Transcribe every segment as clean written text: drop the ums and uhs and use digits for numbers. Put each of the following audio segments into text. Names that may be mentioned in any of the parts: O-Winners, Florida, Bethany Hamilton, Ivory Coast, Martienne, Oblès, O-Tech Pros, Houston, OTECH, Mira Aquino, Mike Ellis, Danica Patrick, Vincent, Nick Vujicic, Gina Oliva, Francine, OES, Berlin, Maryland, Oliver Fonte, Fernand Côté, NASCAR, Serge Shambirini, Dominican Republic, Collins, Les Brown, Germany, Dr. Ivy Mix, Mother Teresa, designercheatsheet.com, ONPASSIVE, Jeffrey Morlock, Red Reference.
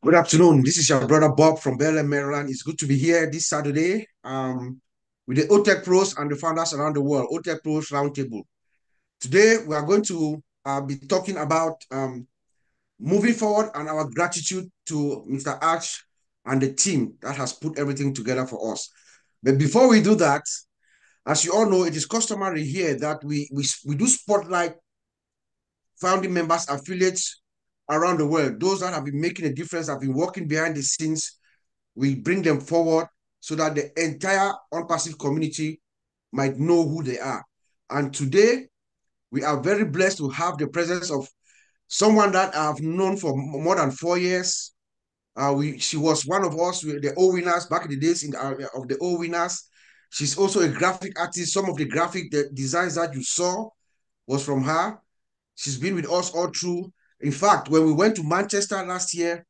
Good afternoon. This is your brother Bob from Berlin, Maryland. It's good to be here this Saturday with the O-Tech Pros and the founders around the world, O-Tech Pros Roundtable. Today, we are going to be talking about moving forward and our gratitude to Mr. Ash and the team that has put everything together for us. But before we do that, as you all know, it is customary here that we do spotlight founding members, affiliates around the world, those that have been making a difference, have been working behind the scenes. We bring them forward so that the entire ONPASSIVE community might know who they are. And today, we are very blessed to have the presence of someone that I've known for more than 4 years. She was one of us, the O-Winners, back in the days of the O-Winners. She's also a graphic artist. Some of the graphic designs that you saw was from her. She's been with us all through. In fact, when we went to Manchester last year,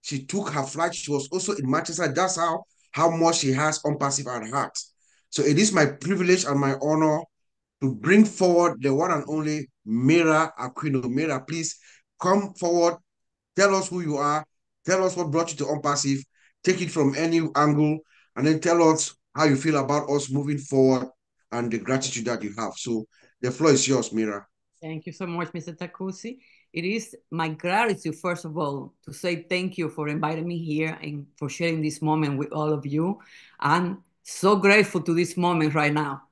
she took her flight. She was also in Manchester. That's how much she has ONPASSIVE at her heart. So it is my privilege and my honor to bring forward the one and only Mira Aquino. Mira, please come forward. Tell us who you are. Tell us what brought you to ONPASSIVE. Take it from any angle, and then tell us how you feel about us moving forward and the gratitude that you have. So the floor is yours, Mira. Thank you so much, Mr. Takosi. It is my gratitude, first of all, to say thank you for inviting me here and for sharing this moment with all of you. I'm so grateful to this moment right now.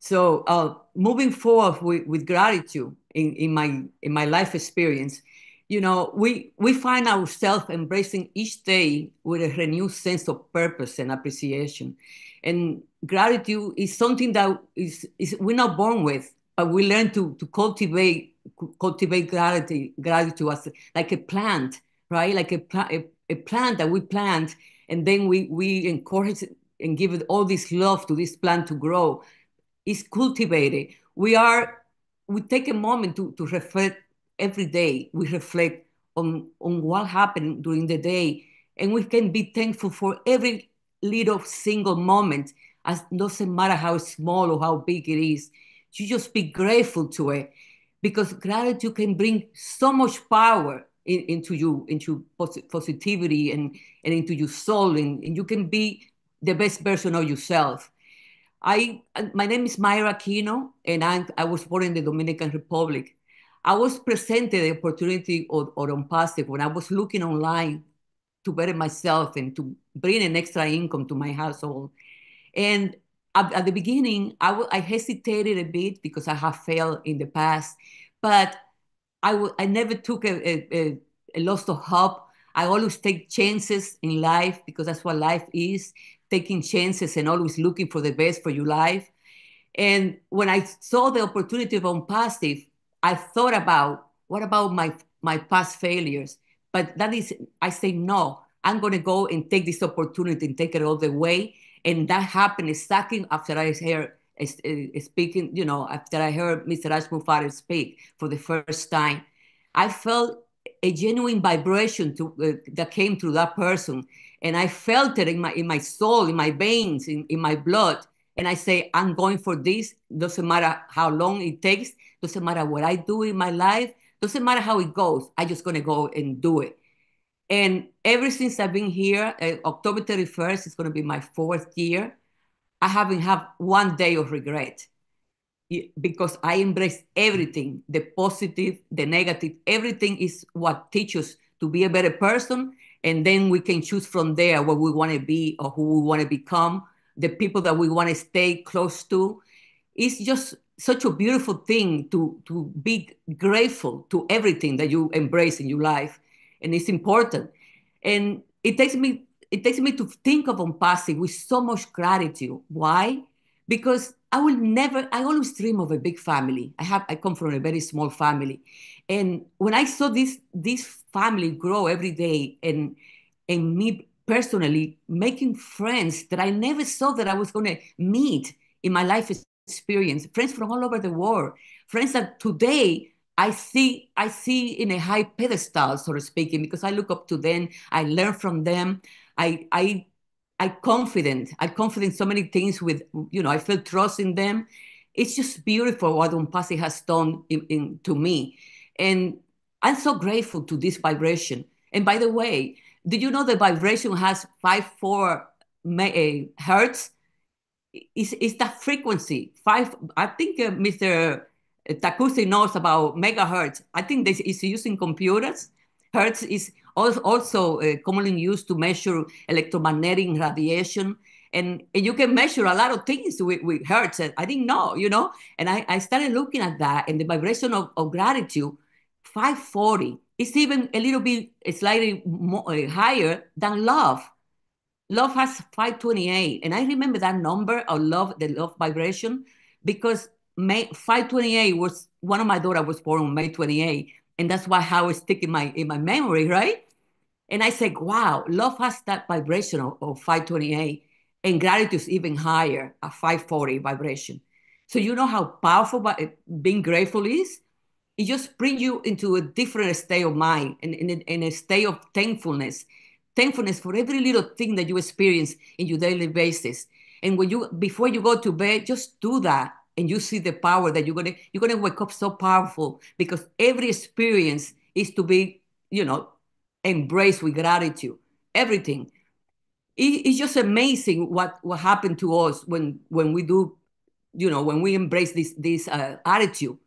So moving forward with gratitude in my life experience, you know, we find ourselves embracing each day with a renewed sense of purpose and appreciation. And gratitude is something that is we're not born with, but we learn to cultivate gratitude as like a plant, right? Like a plant that we plant, and then we encourage and give it all this love to this plant to grow. It's cultivated. We take a moment to reflect every day. We reflect on what happened during the day, and we can be thankful for every little single moment. As doesn't matter how small or how big it is, you just be grateful to it. Because gratitude can bring so much power into positivity and into your soul, and you can be the best version of yourself. My name is Mayra Aquino, and I was born in the Dominican Republic. I was presented the opportunity of ONPASSIVE when I was looking online to better myself and to bring an extra income to my household. And at the beginning, I hesitated a bit because I have failed in the past, but I never took a loss of hope. I always take chances in life because that's what life is, taking chances and always looking for the best for your life. And when I saw the opportunity of ONPASSIVE, I thought about, what about my past failures? But that is, I say, no, I'm going to go and take this opportunity and take it all the way. And that happened exactly after I heard speaking, you know, after I heard Mr. Ash Mufareh speak for the first time. I felt a genuine vibration that came through that person. And I felt it in my soul, in my veins, in my blood. And I say, I'm going for this. Doesn't matter how long it takes. Doesn't matter what I do in my life. Doesn't matter how it goes. I'm just going to go and do it. And ever since I've been here, October 31st is going to be my 4th year. I haven't had one day of regret because I embrace everything, the positive, the negative. Everything is what teaches us to be a better person. And then we can choose from there what we want to be or who we want to become, the people that we want to stay close to. It's just such a beautiful thing to be grateful to everything that you embrace in your life. And it's important. And it takes me to think of ONPASSIVE with so much gratitude. Why? Because I always dream of a big family. I come from a very small family. And when I saw this family grow every day and me personally making friends that I never saw that I was gonna meet in my life experience, friends from all over the world, friends that today I see in a high pedestal, so to speak, because I look up to them, I learn from them, I confident so many things with, you know, I feel trust in them. It's just beautiful what ONPASSIVE has done to me. And I'm so grateful to this vibration. And by the way, Do you know the vibration has 5.4 hertz? It's that frequency. I think Mr. Takosi knows about megahertz. I think this is using computers. Hertz is also commonly used to measure electromagnetic radiation. And you can measure a lot of things with hertz. I didn't know, you know? And I started looking at that, and the vibration of gratitude, 540, is even a little bit slightly more, higher than love. Love has 528. And I remember that number of love, the love vibration, because May 528 was, one of my daughters was born on May 28. And that's why how it's sticking in my memory, right? And I said, wow, love has that vibration of 528. And gratitude is even higher, a 540 vibration. So you know how powerful being grateful is? It just brings you into a different state of mind and in a state of thankfulness. Thankfulness for every little thing that you experience in your daily basis. And when you, before you go to bed, just do that. And you see the power that you're gonna wake up so powerful, because every experience is to be, you know, embraced with gratitude, everything. It's just amazing what happened to us when we do, you know, when we embrace this attitude.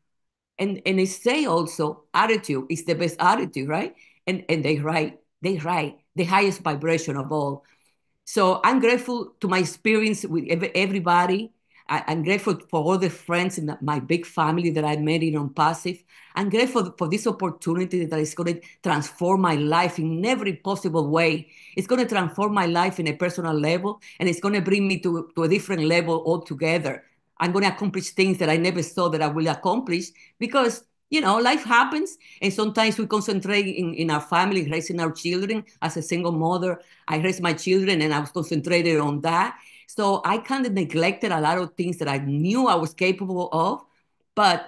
And they say also, attitude is the best attitude, right? And they're right, the highest vibration of all. So I'm grateful to my experience with everybody. I'm grateful for all the friends and my big family that I met in ONPASSIVE. I'm grateful for this opportunity that is going to transform my life in every possible way. It's going to transform my life in a personal level, and it's going to bring me to a different level altogether. I'm going to accomplish things that I never thought that I will accomplish, because, you know, life happens, and sometimes we concentrate in our family, raising our children. As a single mother, I raised my children, and I was concentrated on that. So I kind of neglected a lot of things that I knew I was capable of, but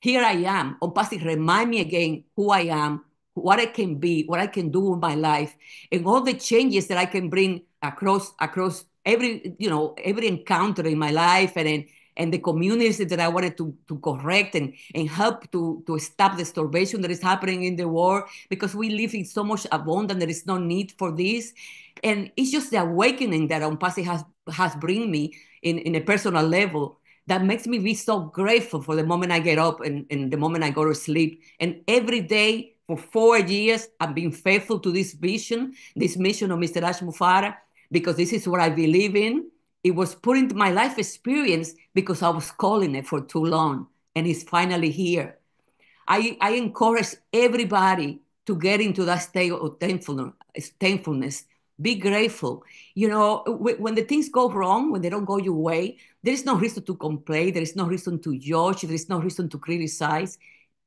here I am. ONPASSIVE remind me again who I am, what I can be, what I can do with my life, and all the changes that I can bring across every, you know, every encounter in my life, and the communities that I wanted to correct and help to stop the starvation that is happening in the world, because we live in so much abundance, there is no need for this. And it's just the awakening that ONPASSIVE has bring me in a personal level that makes me be so grateful for the moment I get up and the moment I go to sleep. And every day for 4 years, I've been faithful to this vision, this mission of Mr. Ash Mufareh, because this is what I believe in. It was put into my life experience because I was calling it for too long, and it's finally here. I encourage everybody to get into that state of thankfulness. Be grateful. You know, when the things go wrong, when they don't go your way, there is no reason to complain. There is no reason to judge. There is no reason to criticize.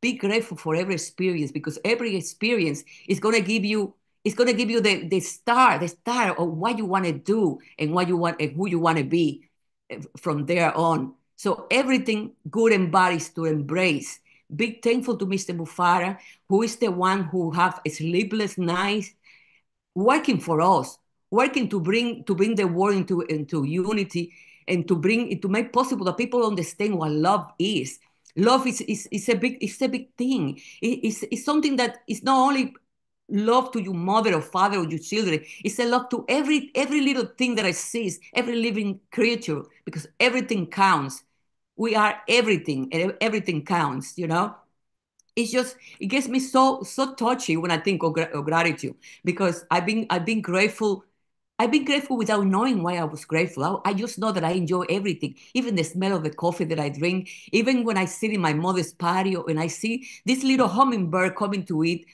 Be grateful for every experience, because every experience is going to give you, it's going to give you the star of what you want to do and what you want and who you want to be from there on. So everything good and bad is to embrace. Be thankful to Mr. Mufareh, who is the one who have a sleepless nights, working for us, working to bring the world into unity, and to make possible that people understand what love is. Love is a big thing. It's something that is not only love to your mother or father or your children. It's a love to every little thing that exists, every living creature, because everything counts. We are everything, and everything counts, you know? It's just, it gets me so touchy when I think of gratitude, because I've been grateful without knowing why I was grateful. I just know that I enjoy everything, even the smell of the coffee that I drink, even when I sit in my mother's patio and I see this little hummingbird coming to eat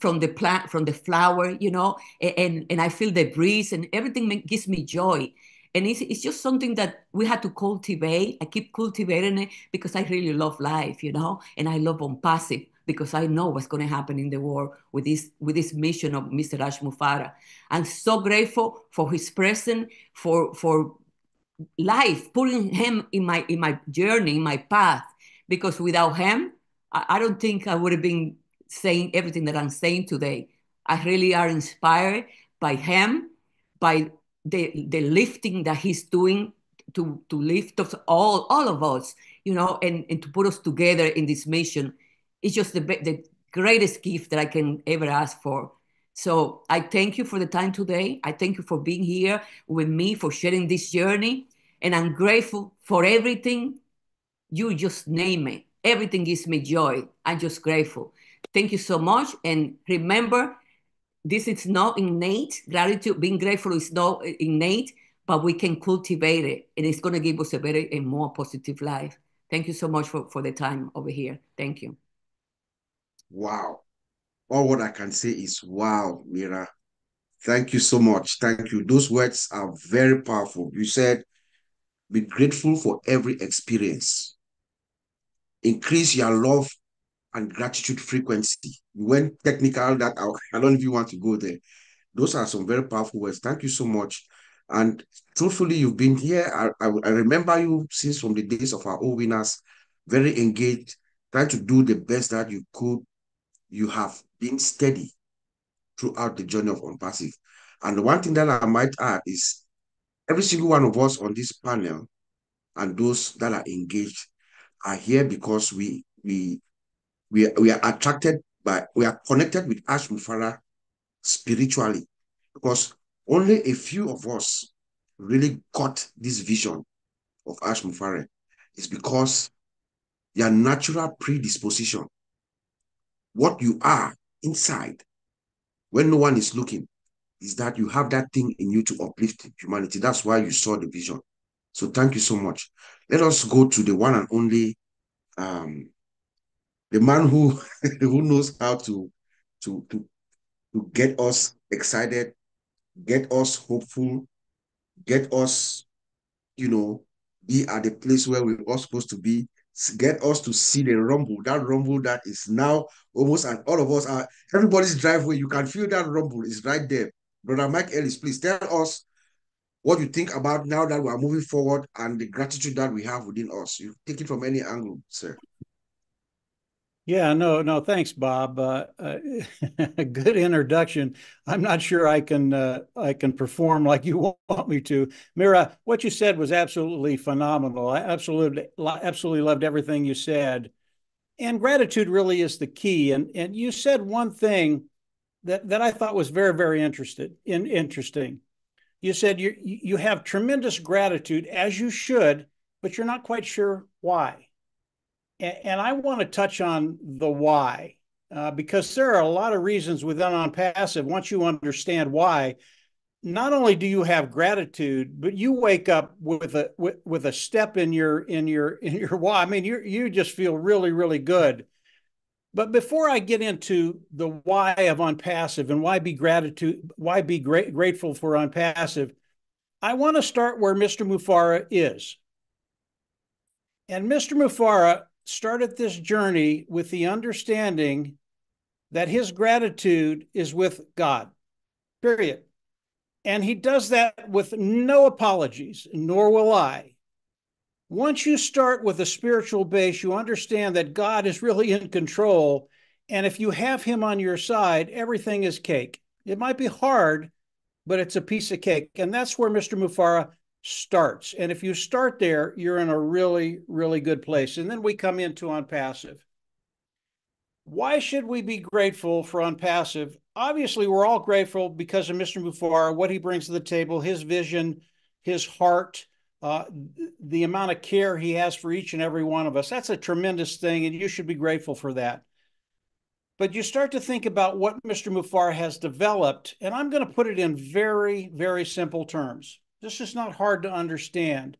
from the plant, from the flower, you know, and I feel the breeze, and everything gives me joy. And it's just something that we had to cultivate. I keep cultivating it because I really love life, you know, and I love ONPASSIVE because I know what's going to happen in the world with this mission of Mr. Ash Mufareh. I'm so grateful for his presence, for life, putting him in my journey, in my path, because without him, I don't think I would have been saying everything that I'm saying today. I really are inspired by him, by the lifting that he's doing to lift us all of us, you know, and to put us together in this mission. It's just the greatest gift that I can ever ask for. So I thank you for the time today. I thank you for being here with me, for sharing this journey. And I'm grateful for everything. You just name it. Everything gives me joy. I'm just grateful. Thank you so much. And remember, this is not innate. Gratitude, being grateful is not innate, but we can cultivate it. And it's going to give us a better and more positive life. Thank you so much for the time over here. Thank you. Wow. All what I can say is, wow, Mira. Thank you so much. Thank you. Those words are very powerful. You said, be grateful for every experience. Increase your love and gratitude frequency. You went technical that I don't know if you want to go there. Those are some very powerful words. Thank you so much. And truthfully, you've been here. I remember you since from the days of our O-Winners, very engaged, trying to do the best that you could. You have been steady throughout the journey of ONPASSIVE. And the one thing that I might add is every single one of us on this panel and those that are engaged are here because we are attracted by, we are connected with Ash Mufareh spiritually, because only a few of us really got this vision of Ash Mufareh. It's because your natural predisposition, what you are inside when no one is looking, is that you have that thing in you to uplift humanity. That's why you saw the vision. So thank you so much. Let us go to the one and only, the man who who knows how to get us excited, get us hopeful, get us, you know, be at the place where we're all supposed to be, get us to see the rumble, that rumble that is now almost, and all of us are, everybody's driveway, you can feel that rumble is right there. Brother Mike Ellis, please tell us what you think about now that we are moving forward and the gratitude that we have within us. You take it from any angle, sir. Yeah, no, thanks, Bob. A good introduction. I'm not sure I can perform like you want me to. Mira, what you said was absolutely phenomenal. I absolutely loved everything you said. And gratitude really is the key. And you said one thing that I thought was very, very interesting. You said you have tremendous gratitude, as you should, but you're not quite sure why. And I want to touch on the why, because there are a lot of reasons within ONPASSIVE. Once you understand why, not only do you have gratitude, but you wake up with a step in your why. I mean, you just feel really, really good. But before I get into the why of ONPASSIVE and why be grateful for ONPASSIVE, I want to start where Mr. Mufareh is. And Mr. Mufareh started this journey with the understanding that his gratitude is with God, period. And he does that with no apologies, nor will I. Once you start with a spiritual base, you understand that God is really in control. And if you have him on your side, everything is cake. It might be hard, but it's a piece of cake. And that's where Mr. Mufareh starts. And if you start there, you're in a really, really good place. And then we come into ONPASSIVE. Why should we be grateful for ONPASSIVE? Obviously, we're all grateful because of Mr. Mufareh, what he brings to the table, his vision, his heart, the amount of care he has for each and every one of us. That's a tremendous thing, and you should be grateful for that. But you start to think about what Mr. Mufareh has developed, and I'm going to put it in very, very simple terms. This is not hard to understand.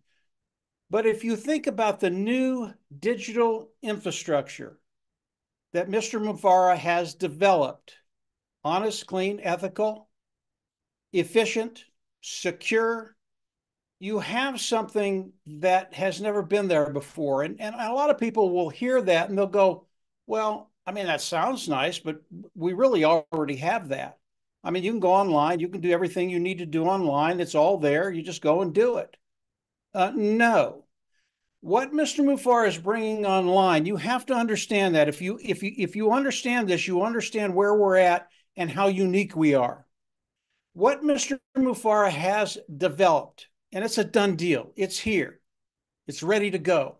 But if you think about the new digital infrastructure that Mr. Mufareh has developed, honest, clean, ethical, efficient, secure, you have something that has never been there before. And a lot of people will hear that and they'll go, well, I mean, that sounds nice, but we really already have that. I mean, you can go online. You can do everything you need to do online. It's all there. You just go and do it. No. What Mr. Mufareh is bringing online, you have to understand that. If you understand this, you understand where we're at and how unique we are. What Mr. Mufareh has developed, and it's a done deal. It's here. It's ready to go.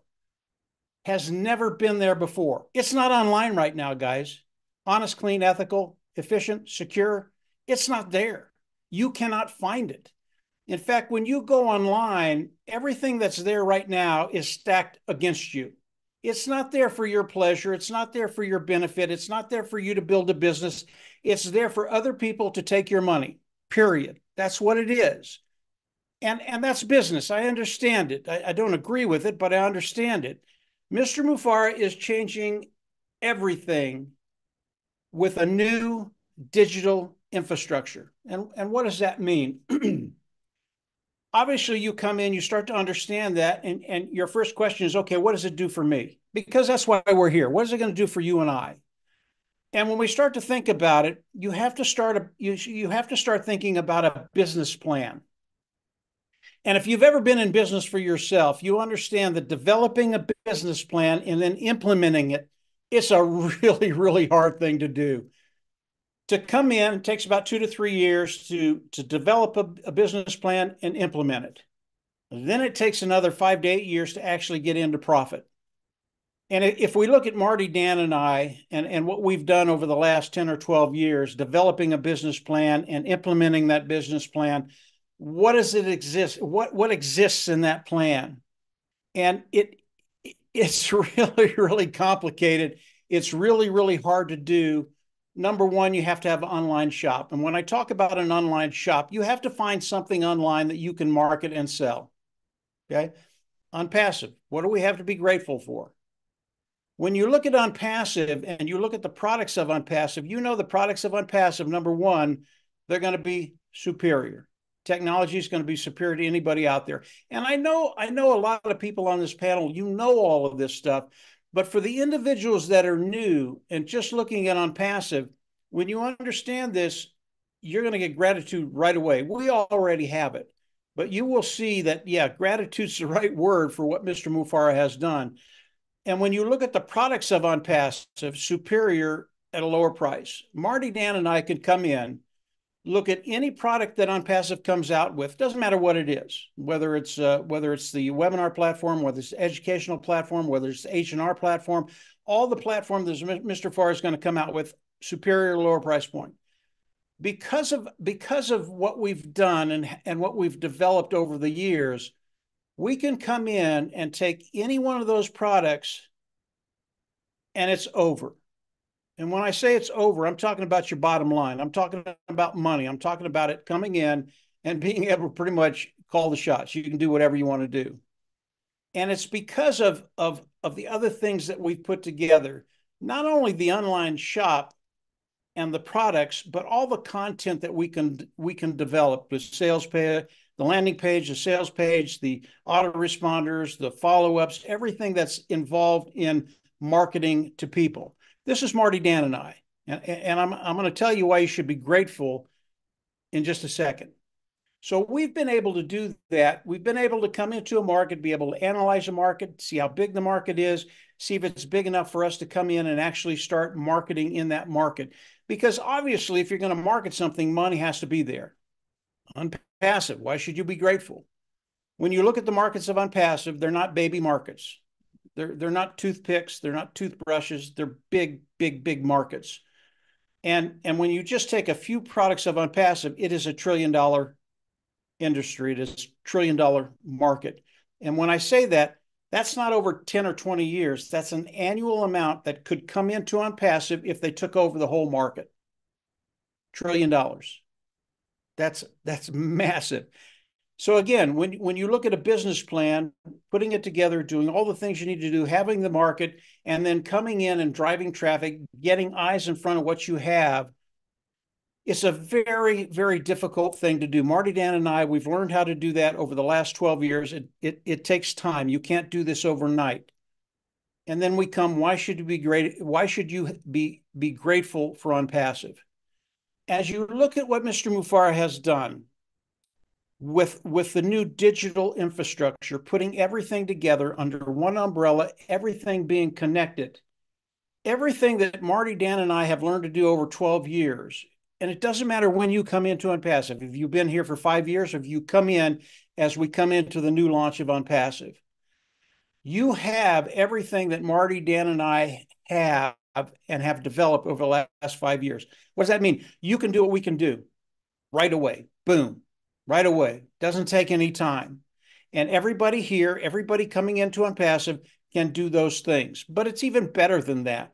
Has never been there before. It's not online right now, guys. Honest, clean, ethical, efficient, secure. It's not there. You cannot find it. In fact, when you go online, everything that's there right now is stacked against you. It's not there for your pleasure. It's not there for your benefit. It's not there for you to build a business. It's there for other people to take your money, period. That's what it is. And that's business. I understand it. I don't agree with it, but I understand it. Mr. Mufareh is changing everything with a new digital infrastructure. And what does that mean? Obviously, you come in, you start to understand that, and your first question is, okay, what does it do for me? Because that's why we're here. What is it going to do for you and I? And when we start to think about it, you have to start you have to start thinking about a business plan. And if you've ever been in business for yourself, you understand that developing a business plan and then implementing it, it's a really, really hard thing to do. To come in, it takes about 2 to 3 years to develop a business plan and implement it. And then it takes another 5 to 8 years to actually get into profit. And if we look at Marty, Dan, and I, and what we've done over the last 10 or 12 years, developing a business plan and implementing that business plan, what does it exist? What exists in that plan? And it's really, really complicated. It's really, really hard to do. Number one, you have to have an online shop. And when I talk about an online shop, you have to find something online that you can market and sell. Okay. ONPASSIVE. What do we have to be grateful for? When you look at ONPASSIVE and you look at the products of ONPASSIVE, you know the products of ONPASSIVE, number one, they're going to be superior. Technology is going to be superior to anybody out there. And I know a lot of people on this panel, you know all of this stuff. But for the individuals that are new and just looking at ONPASSIVE, when you understand this, you're going to get gratitude right away. We already have it. But you will see that, yeah, gratitude's the right word for what Mr. Mufareh has done. And when you look at the products of ONPASSIVE, superior at a lower price. Marty, Dan, and I could come in, look at any product that ONPASSIVE comes out with, doesn't matter what it is, whether it's the webinar platform, whether it's the educational platform, whether it's the H&R platform, all the platform that Mr. Mufareh is going to come out with, superior, lower price point. Because of what we've done and what we've developed over the years, we can come in and take any one of those products and it's over. And when I say it's over, I'm talking about your bottom line. I'm talking about money. I'm talking about it coming in and being able to pretty much call the shots. You can do whatever you want to do. And it's because of the other things that we've put together, not only the online shop and the products, but all the content that we can develop with the landing page, the sales page, the autoresponders, the follow-ups, everything that's involved in marketing to people. This is Marty, Dan, and I, and I'm going to tell you why you should be grateful in just a second. So we've been able to do that. We've been able to come into a market, be able to analyze a market, see how big the market is, see if it's big enough for us to come in and actually start marketing in that market. Because obviously, if you're going to market something, money has to be there. ONPASSIVE, why should you be grateful? When you look at the markets of ONPASSIVE, they're not baby markets. They're not toothpicks. They're not toothbrushes. They're big, big, big markets. And when you just take a few products of ONPASSIVE, it is $1 trillion industry. It is $1 trillion market. And when I say that, that's not over 10 or 20 years. That's an annual amount that could come into ONPASSIVE if they took over the whole market. $1 trillion. That's massive. So again, when you look at a business plan, putting it together, doing all the things you need to do, having the market, and then coming in and driving traffic, getting eyes in front of what you have, it's a very, very difficult thing to do. Marty, Dan, and I, we've learned how to do that over the last 12 years. It takes time. You can't do this overnight. And then we come, why should you be grateful for ONPASSIVE? As you look at what Mr. Mufareh has done, with the new digital infrastructure, putting everything together under one umbrella, everything being connected, everything that Marty, Dan, and I have learned to do over 12 years, and it doesn't matter when you come into ONPASSIVE, if you've been here for 5 years, or if you come in as we come into the new launch of ONPASSIVE, you have everything that Marty, Dan, and I have developed over the last 5 years. What does that mean? You can do what we can do. right away. Boom, right away. Doesn't take any time. And everybody here, everybody coming into ONPASSIVE can do those things. But it's even better than that.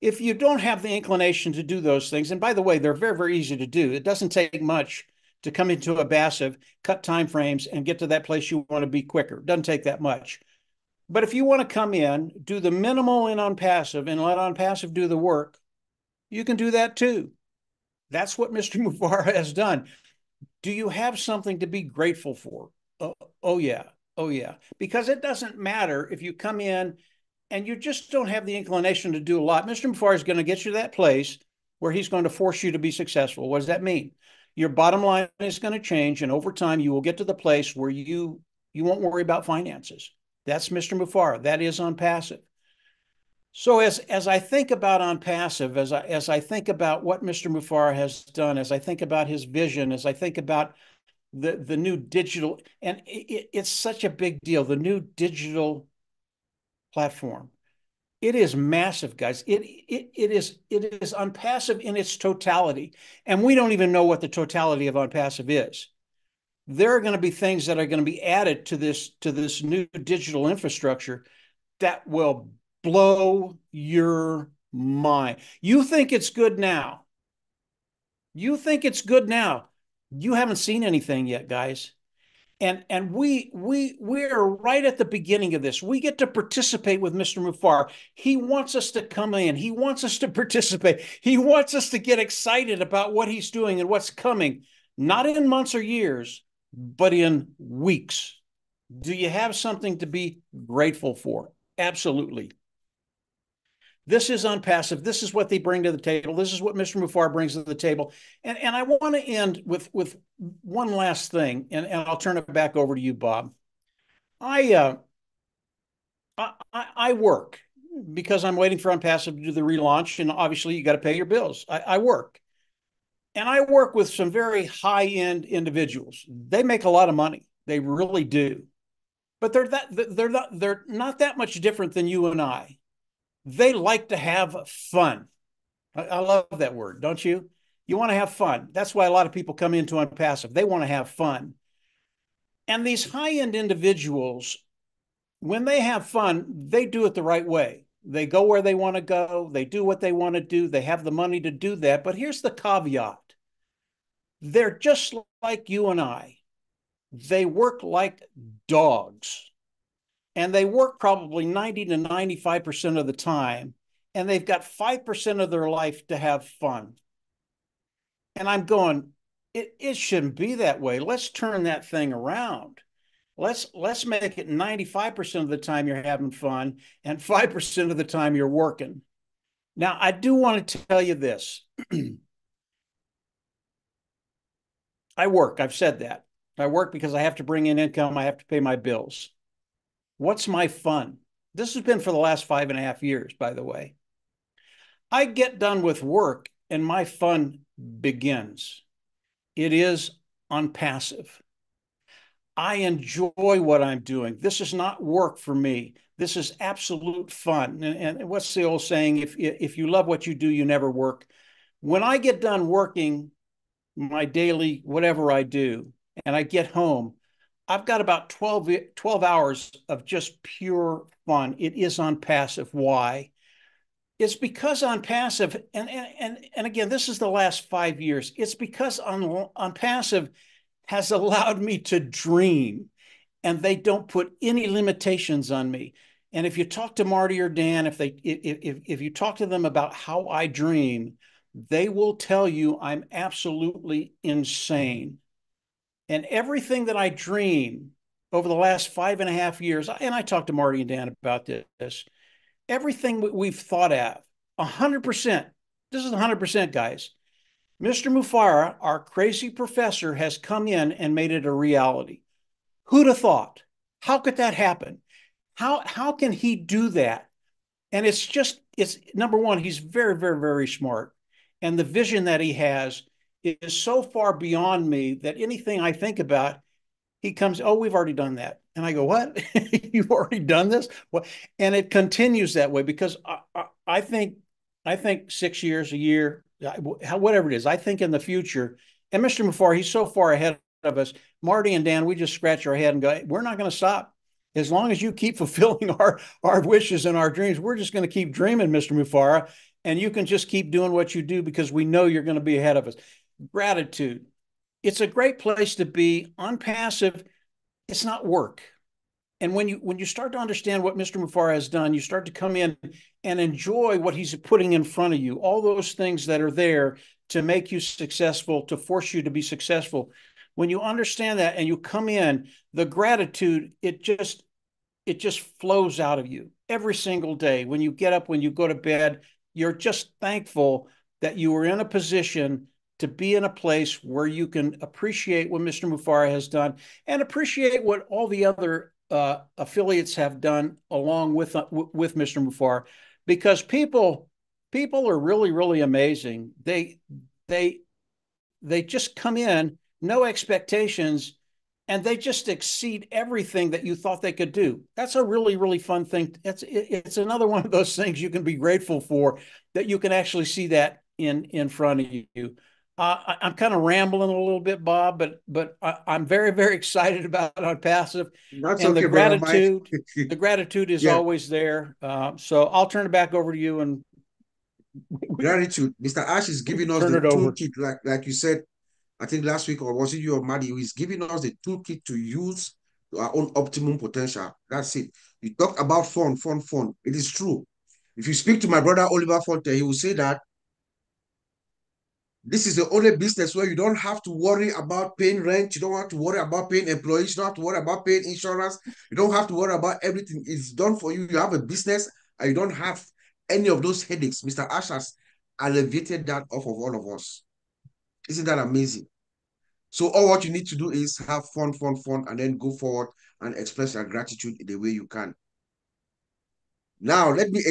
If you don't have the inclination to do those things, and by the way, they're very, very easy to do. It doesn't take much to come into ONPASSIVE, cut time frames, and get to that place you want to be quicker. It doesn't take that much. But if you want to come in, do the minimal in ONPASSIVE and let ONPASSIVE do the work, you can do that too. That's what Mr. Mufareh has done. Do you have something to be grateful for? Oh, yeah. Oh, yeah. Because it doesn't matter if you come in and you just don't have the inclination to do a lot. Mr. Mufareh is going to get you to that place where he's going to force you to be successful. What does that mean? Your bottom line is going to change, and over time you will get to the place where you won't worry about finances. That's Mr. Mufareh. That is ONPASSIVE. So as I think about ONPASSIVE, as I think about what Mr. Mufareh has done, as I think about his vision, as I think about the new digital, and it's such a big deal, the new digital platform. It is massive, guys. It is ONPASSIVE in its totality. And we don't even know what the totality of ONPASSIVE is. There are going to be things that are going to be added to this new digital infrastructure that will blow your mind. You think it's good now. You think it's good now. You haven't seen anything yet, guys. And we're right at the beginning of this. We get to participate with Mr. Mufareh. He wants us to come in. He wants us to participate. He wants us to get excited about what he's doing and what's coming, not in months or years, but in weeks. Do you have something to be grateful for? Absolutely. This is ONPASSIVE. This is what they bring to the table. This is what Mr. Mufareh brings to the table. And I want to end with one last thing, and I'll turn it back over to you, Bob. I work because I'm waiting for ONPASSIVE to do the relaunch, and obviously you got to pay your bills. I work. And I work with some very high-end individuals. They make a lot of money. They really do. But they're not that much different than you and I. They like to have fun. I love that word, don't you? You want to have fun. That's why a lot of people come into ONPASSIVE. They want to have fun. And these high-end individuals, when they have fun, they do it the right way. They go where they want to go. They do what they want to do. They have the money to do that. But here's the caveat. They're just like you and I. They work like dogs. And they work probably 90 to 95% of the time, and they've got 5% of their life to have fun. And I'm going, it shouldn't be that way. Let's turn that thing around. Let's make it 95% of the time you're having fun and 5% of the time you're working. Now, I do want to tell you this. I work. I've said that. I work because I have to bring in income. I have to pay my bills. What's my fun? This has been for the last 5.5 years, by the way. I get done with work and my fun begins. It is ONPASSIVE. I enjoy what I'm doing. This is not work for me. This is absolute fun. And what's the old saying? If you love what you do, you never work. When I get done working my daily, whatever I do, and I get home, I've got about 12 hours of just pure fun. It is ONPASSIVE. Why? It's because ONPASSIVE, and again, this is the last 5 years, it's because ONPASSIVE has allowed me to dream, and they don't put any limitations on me. And if you talk to Marty or Dan, if you talk to them about how I dream, they will tell you I'm absolutely insane. And everything that I dream over the last 5.5 years, and I talked to Marty and Dan about this, everything we've thought of, 100%, this is 100%, guys. Mr. Mufareh, our crazy professor, has come in and made it a reality. Who'd have thought? How could that happen? How can he do that? And it's number one, he's very, very, very smart. And the vision that he has is so far beyond me that anything I think about, he comes, oh, we've already done that. And I go, what? You've already done this? Well, and it continues that way because I think 6 years, a year, whatever it is, I think in the future, And Mr. Mufareh, he's so far ahead of us. Marty and Dan, we just scratch our head and go, we're not going to stop. As long as you keep fulfilling our wishes and our dreams, we're just going to keep dreaming, Mr. Mufareh. And you can just keep doing what you do because we know you're going to be ahead of us. Gratitude. It's a great place to be. ONPASSIVE, it's not work. And when you start to understand what Mr. Mufareh has done, you start to come in and enjoy what he's putting in front of you. All those things that are there to make you successful, to force you to be successful. When you understand that and you come in, the gratitude, it just flows out of you every single day. When you get up, when you go to bed, you're just thankful that you were in a position to be in a place where you can appreciate what Mr. Mufareh has done and appreciate what all the other affiliates have done along with Mr. Mufareh, because people are really, really amazing. They just come in, no expectations, and they just exceed everything that you thought they could do. That's a really, really fun thing. It's another one of those things you can be grateful for, that you can actually see that in front of you. I'm kind of rambling a little bit, Bob, but I'm very, very excited about ONPASSIVE. That's and okay, the gratitude is always there. So I'll turn it back over to you. And gratitude. Mr. Ash is giving us the toolkit, like you said, I think last week, or was it you or Maddie, who is giving us the toolkit to use to our own optimum potential. That's it. You talked about fun. It is true. If you speak to my brother, Oliver Fonte, he will say that this is the only business where you don't have to worry about paying rent. You don't have to worry about paying employees. You don't have to worry about paying insurance. You don't have to worry about everything. It's done for you. You have a business and you don't have any of those headaches. Mr. Ash has alleviated that off of all of us. Isn't that amazing? So all what you need to do is have fun, and then go forward and express your gratitude in the way you can. Now, let me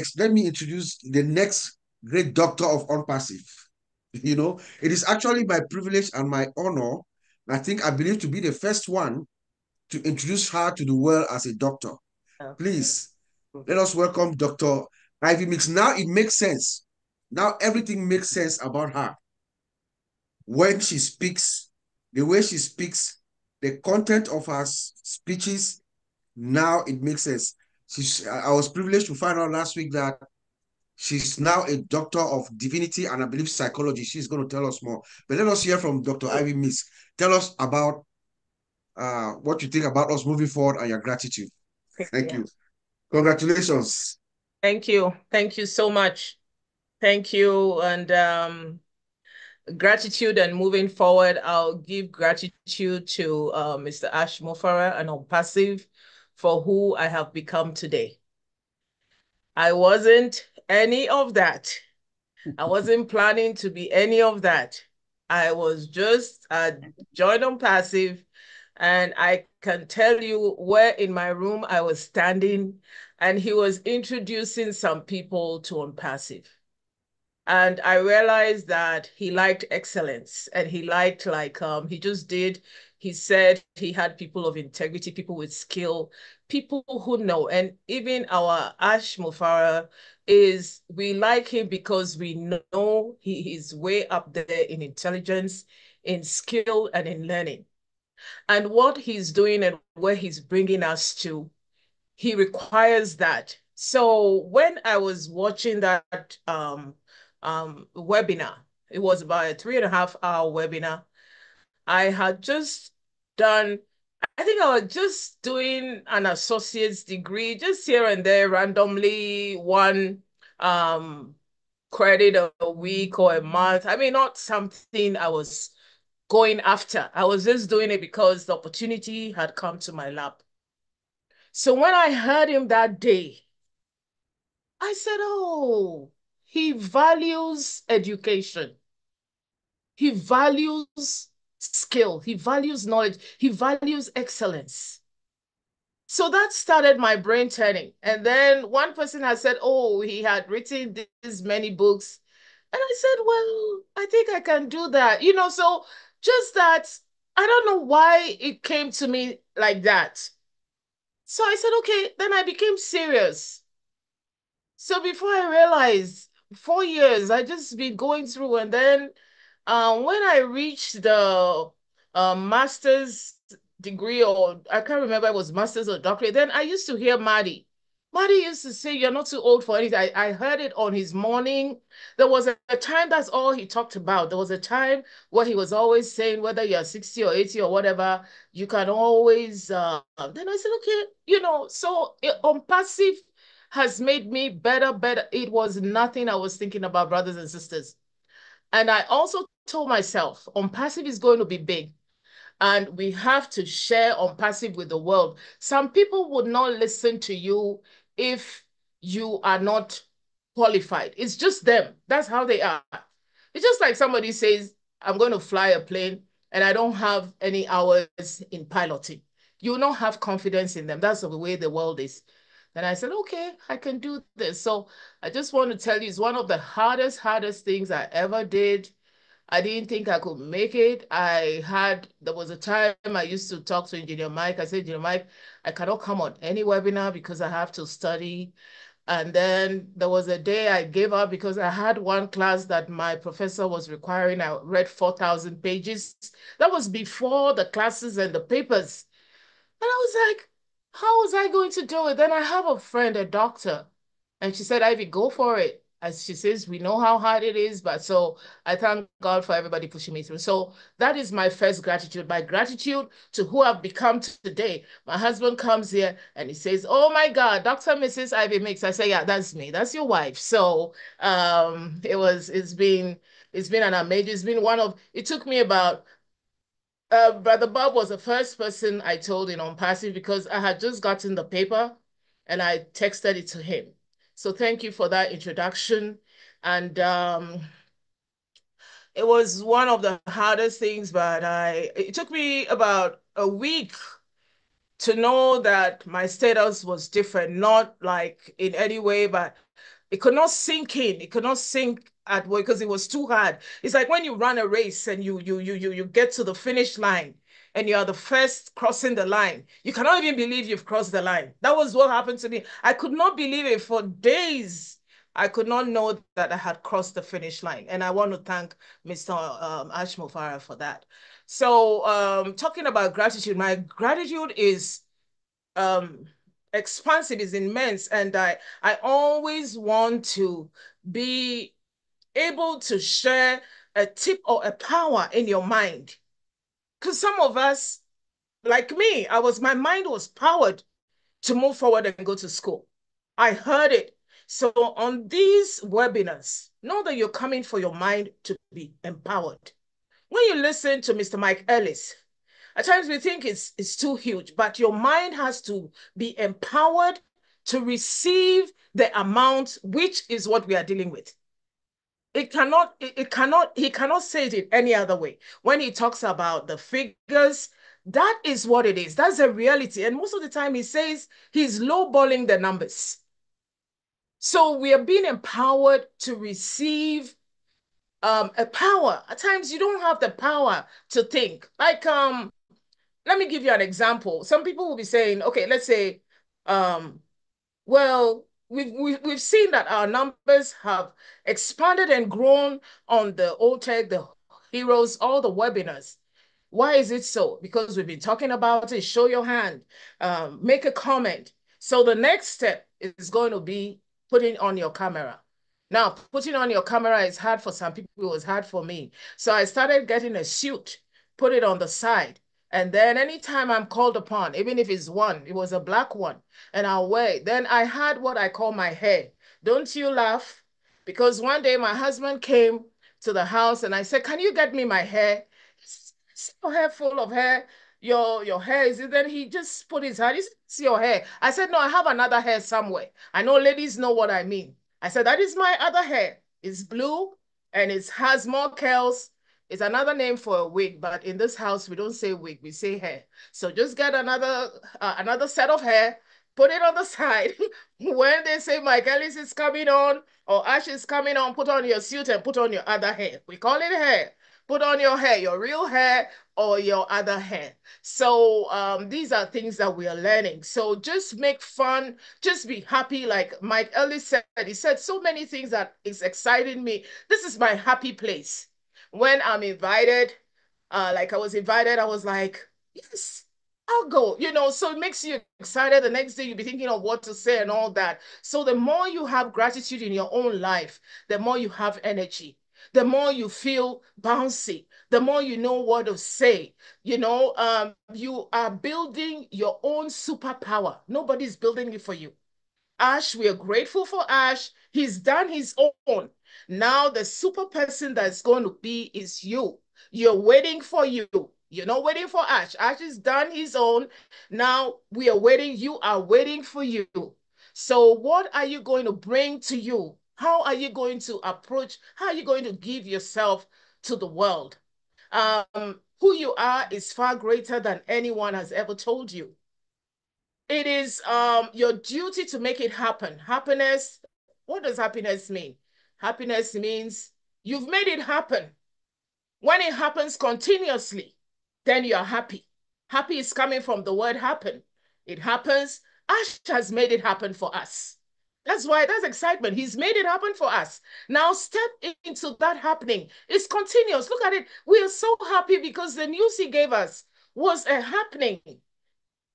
introduce the next great doctor of ONPASSIVE. You know, it is actually my privilege and my honor, I believe, to be the first one to introduce her to the world as a doctor. Okay. Please, let us welcome Dr. Ivy Mix. Now it makes sense. Now everything makes sense about her. When she speaks, the way she speaks, the content of her speeches, now it makes sense. I was privileged to find out last week that she's now a doctor of divinity and I believe psychology. She's going to tell us more. But let us hear from Dr. Ivy Mix. Tell us about what you think about us moving forward and your gratitude. Thank you. Congratulations. Thank you. Thank you so much. Thank you. And gratitude and moving forward, I'll give gratitude to Mr. Ash Mufareh and ONPASSIVE for who I have become today. I wasn't any of that. I wasn't planning to be any of that. I was just joined ONPASSIVE, and I can tell you where in my room I was standing, and he was introducing some people to ONPASSIVE. And I realized that he liked excellence, and he liked, like, he said he had people of integrity, people with skill, people who know. And even our Ash Mufareh we like him because we know he is way up there in intelligence, in skill, and in learning. And what he's doing and where he's bringing us to, he requires that. So when I was watching that webinar, it was about a 3.5-hour webinar, I had just done, I think I was just doing an associate's degree, just here and there, randomly, one credit a week or a month. I mean, not something I was going after. I was just doing it because the opportunity had come to my lap. So when I heard him that day, I said, oh, he values education. He values skill, he values knowledge, he values excellence. So that started my brain turning. And then one person had said, oh, he had written this many books. And I said, well, I think I can do that. You know, so just that, I don't know why it came to me like that. So I said, okay, then I became serious. So before I realized, 4 years, I'd just been going through, and then When I reached the master's degree, or I can't remember it was master's or doctorate, then I used to hear Marty. Marty used to say, you're not too old for anything. I heard it on his morning. There was a time that's all he talked about. There was a time where he was always saying, whether you're 60 or 80 or whatever, you can always, then I said, okay, you know, so ONPASSIVE has made me better. It was nothing I was thinking about, brothers and sisters. And I also told myself, ONPASSIVE is going to be big. And we have to share ONPASSIVE with the world. Some people would not listen to you if you are not qualified. It's just them. That's how they are. It's just like somebody says, I'm going to fly a plane and I don't have any hours in piloting. You will not have confidence in them. That's the way the world is. And I said, okay, I can do this. So I just want to tell you, it's one of the hardest things I ever did. I didn't think I could make it. There was a time I used to talk to Engineer Mike. I said, Engineer Mike, I cannot come on any webinar because I have to study. And then there was a day I gave up because I had one class that my professor was requiring. I read 4,000 pages. That was before the classes and the papers. And I was like, how was I going to do it? Then I have a friend, a doctor, and she said, Ivy, go for it. As she says, we know how hard it is, but so I thank God for everybody pushing me through. So that is my first gratitude. My gratitude to who I've become today. My husband comes here and he says, oh my God, Dr. Mrs. Ivy Mix. I say, yeah, that's me. That's your wife. So it's been an amazing, it took me about, Brother Bob was the first person I told in ONPASSIVE because I had just gotten the paper and I texted it to him. So thank you for that introduction. And it was one of the hardest things, but it took me about a week to know that my status was different, not like in any way, but it could not sink in. It could not sink at work because it was too hard. It's like when you run a race and you get to the finish line and you are the first crossing the line. You cannot even believe you've crossed the line. That was what happened to me. I could not believe it for days. I could not know that I had crossed the finish line. And I want to thank Mr. Ash Mufareh for that. So talking about gratitude, my gratitude is expansive, is immense. And I always want to be able to share a tip or a power in your mind. Because some of us, like me, my mind was powered to move forward and go to school. I heard it. So on these webinars, know that you're coming for your mind to be empowered. When you listen to Mr. Mike Ellis, at times we think it's too huge, but your mind has to be empowered to receive the amount, which is what we are dealing with. He cannot say it in any other way. When he talks about the figures, that is what it is. That's the reality. And most of the time he says he's lowballing the numbers. So we are being empowered to receive a power. At times you don't have the power to think. Like, let me give you an example. Some people will be saying, okay, let's say, well, We've seen that our numbers have expanded and grown on the O-Tech, the heroes, all the webinars. Why is it so? Because we've been talking about it. Show your hand, make a comment. So the next step is going to be putting on your camera. Now, putting on your camera is hard for some people. It was hard for me. So I started getting a suit, put it on the side. And then anytime I'm called upon, even if it's one, it was a black one, and I'll wear it. Then I had what I call my hair. Don't you laugh? Because one day my husband came to the house and I said, can you get me my hair? It's your hair full of hair. Your hair is it? Then he just put his hand, it's your hair. I said, no, I have another hair somewhere. I know ladies know what I mean. I said, that is my other hair. It's blue and it has more curls. It's another name for a wig, but in this house, we don't say wig, we say hair. So just get another set of hair, put it on the side. When they say Mike Ellis is coming on or Ash is coming on, put on your suit and put on your other hair. We call it hair. Put on your hair, your real hair or your other hair. So these are things that we are learning. So just make fun, just be happy. Like Mike Ellis said, he said so many things that is exciting me. This is my happy place. when I'm invited, like I was invited, I was like, yes, I'll go, you know, so it makes you excited. The next day you'll be thinking of what to say and all that. So the more you have gratitude in your own life, the more you have energy, the more you feel bouncy, the more you know what to say, you know, you are building your own superpower. Nobody's building it for you. Ash, we are grateful for Ash. He's done his own. Now the super person that's going to be is you. You're waiting for you. You're not waiting for Ash. Ash has done his own. Now we are waiting. You are waiting for you. So what are you going to bring to you? How are you going to approach? How are you going to give yourself to the world? Who you are is far greater than anyone has ever told you. It is your duty to make it happen. Happiness, what does happiness mean? Happiness means you've made it happen. When it happens continuously, then you are happy. Happy is coming from the word happen. It happens. Ash has made it happen for us. That's why, that's excitement. He's made it happen for us. Now step into that happening. It's continuous. Look at it. We are so happy because the news he gave us was a happening.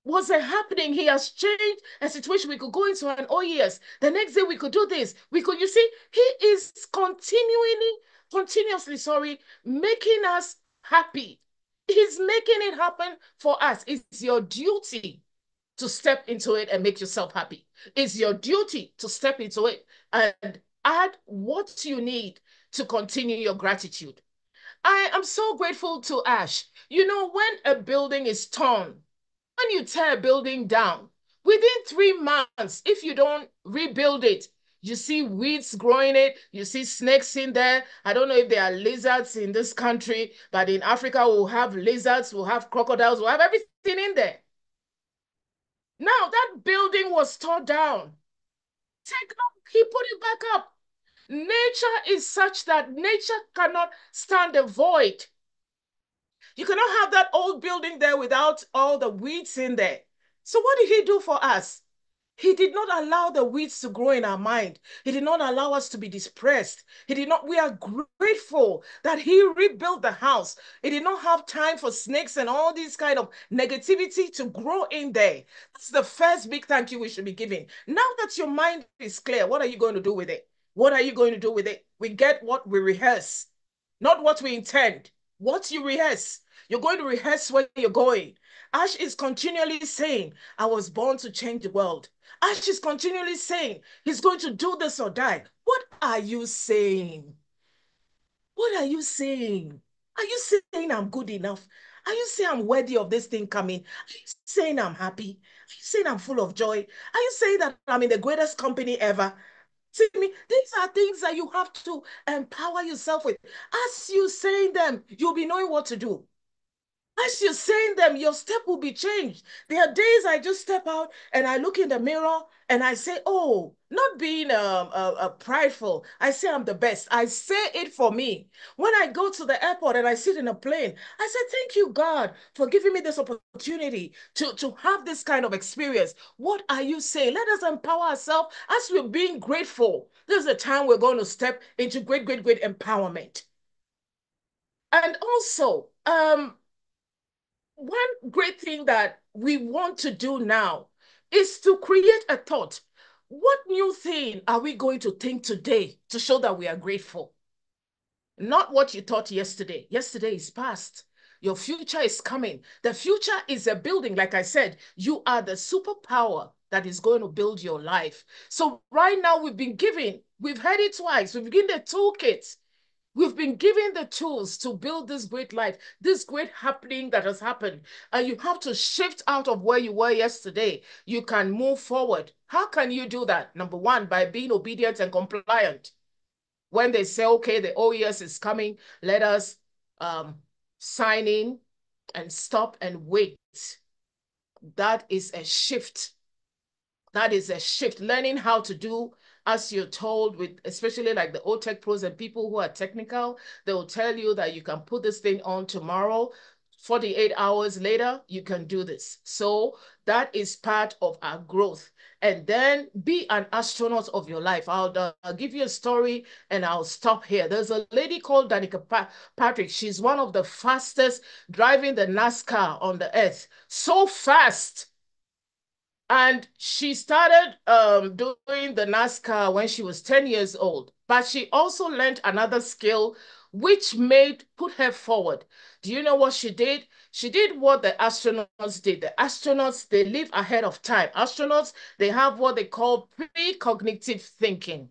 Was a happening. He has changed a situation. We could go into an OES. The next day we could do this. We could, you see, he is continuously making us happy. He's making it happen for us. It's your duty to step into it and make yourself happy. It's your duty to step into it and add what you need to continue your gratitude. I am so grateful to Ash. You know, when a building is torn, when you tear a building down, within 3 months, if you don't rebuild it, you see weeds growing it. You see snakes in there. I don't know if there are lizards in this country, but in Africa, we'll have lizards, we'll have crocodiles, we'll have everything in there. Now, that building was torn down. He put it back up. Nature is such that nature cannot stand a void. You cannot have that old building there without all the weeds in there. So what did he do for us? He did not allow the weeds to grow in our mind. He did not allow us to be depressed. He did not, we are grateful that he rebuilt the house. He did not have time for snakes and all these kind of negativity to grow in there. That's the first big thank you we should be giving. Now that your mind is clear, what are you going to do with it? What are you going to do with it? We get what we rehearse, not what we intend. What you rehearse, you're going to rehearse where you're going. Ash is continually saying, I was born to change the world. Ash is continually saying, he's going to do this or die. What are you saying? What are you saying? Are you saying I'm good enough? Are you saying I'm worthy of this thing coming? Are you saying I'm happy? Are you saying I'm full of joy? Are you saying that I'm in the greatest company ever? See me, these are things that you have to empower yourself with. As you saying them, you'll be knowing what to do. As you're saying them, your step will be changed. There are days I just step out and I look in the mirror and I say, oh, not being prideful. I say I'm the best. I say it for me. When I go to the airport and I sit in a plane, I say, thank you, God, for giving me this opportunity to have this kind of experience. What are you saying? Let us empower ourselves as we're being grateful. This is the time we're going to step into great, great, great empowerment. And also, one great thing that we want to do now is to create a thought. What new thing are we going to think today to show that we are grateful? Not what you thought yesterday. Yesterday is past. Your future is coming. The future is a building. Like I said, you are the superpower that is going to build your life. So right now we've been given, we've heard it twice, we've given the toolkit. We've been given the tools to build this great life, this great happening that has happened. And you have to shift out of where you were yesterday. You can move forward. How can you do that? Number one, by being obedient and compliant. When they say, okay, the OES is coming, let us sign in and stop and wait. That is a shift. That is a shift. Learning how to do as you're told, with especially like the O-Tech Pros and people who are technical, they will tell you that you can put this thing on tomorrow. 48 hours later, you can do this. So that is part of our growth. And then be an astronaut of your life. I'll give you a story and I'll stop here. There's a lady called Danica Patrick. She's one of the fastest driving the NASCAR on the earth. So fast. And she started doing the NASCAR when she was 10 years old. But she also learned another skill which put her forward. Do you know what she did? She did what the astronauts did. The astronauts, they live ahead of time. Astronauts, they have what they call precognitive thinking.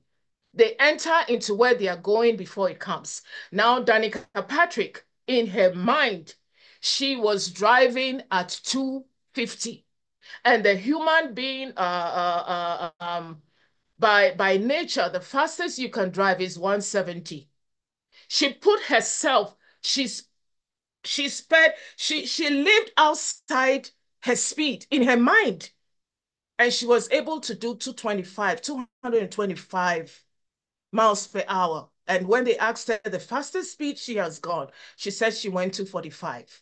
They enter into where they are going before it comes. Now, Danica Patrick, in her mind, she was driving at 250. And the human being, by nature, the fastest you can drive is 170. She put herself, she lived outside her speed in her mind. And she was able to do 225 miles per hour. And when they asked her the fastest speed she has gone, she said she went 245.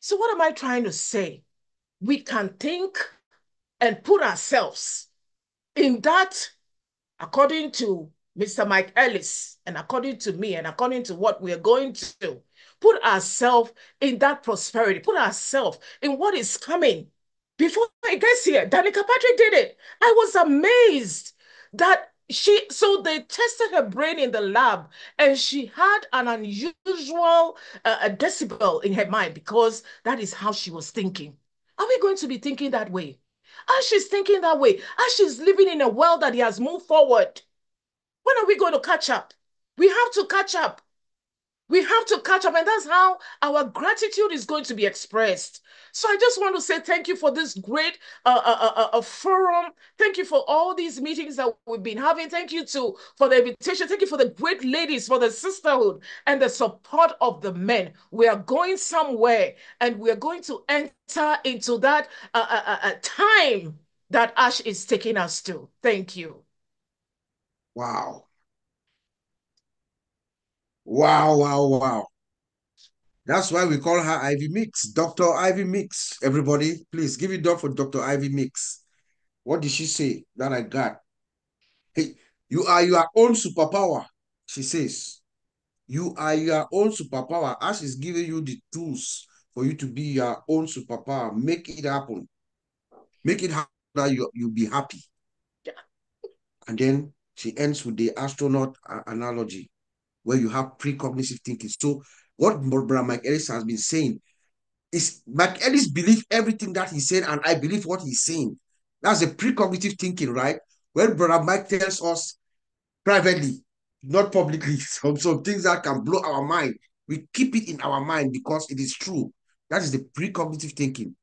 So what am I trying to say? We can think and put ourselves in that, according to Mr. Mike Ellis, and according to me, and according to what we're going to, put ourselves in that prosperity, put ourselves in what is coming. Before I get here, Danica Patrick did it. I was amazed that so they tested her brain in the lab, and she had an unusual decibel in her mind, because that is how she was thinking. Are we going to be thinking that way? As she's thinking that way, as she's living in a world that has moved forward, when are we going to catch up? We have to catch up. We have to catch up, and that's how our gratitude is going to be expressed. So I just want to say thank you for this great forum. Thank you for all these meetings that we've been having. Thank you for the invitation. Thank you for the great ladies, for the sisterhood, and the support of the men. We are going somewhere, and we are going to enter into that time that Ash is taking us to. Thank you. Wow. Wow, wow, wow. That's why we call her Ivy Mix, Dr. Ivy Mix. Everybody, please give it up for Dr. Ivy Mix. What did she say that I got? Hey, you are your own superpower, she says. You are your own superpower. Ash is giving you the tools for you to be your own superpower. Make it happen. Make it happen that you'll be happy. Yeah. And then she ends with the astronaut analogy, where you have precognitive thinking. So what Mike Ellis has been saying is, Mike Ellis believed everything that he said, and I believe what he's saying. That's a precognitive thinking, right? When Brother Mike tells us privately, not publicly, some things that can blow our mind, we keep it in our mind because it is true. That is the precognitive thinking.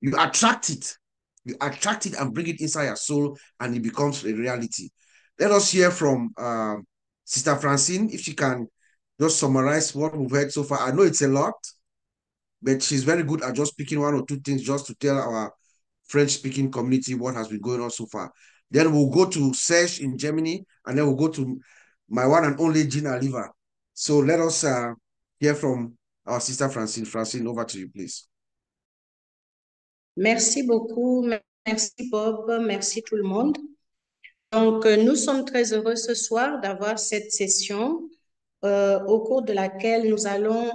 You attract it. You attract it and bring it inside your soul, and it becomes a reality. Let us hear from... Sister Francine, if she can just summarize what we've heard so far. I know it's a lot, but she's very good at just picking one or two things just to tell our French-speaking community what has been going on so far. Then we'll go to Serge in Germany, and then we'll go to my one and only Gina Oliva. So let us hear from our Sister Francine. Francine, over to you, please. Merci beaucoup. Merci, Bob. Merci, tout le monde. Donc, nous sommes très heureux ce soir d'avoir cette session au cours de laquelle nous allons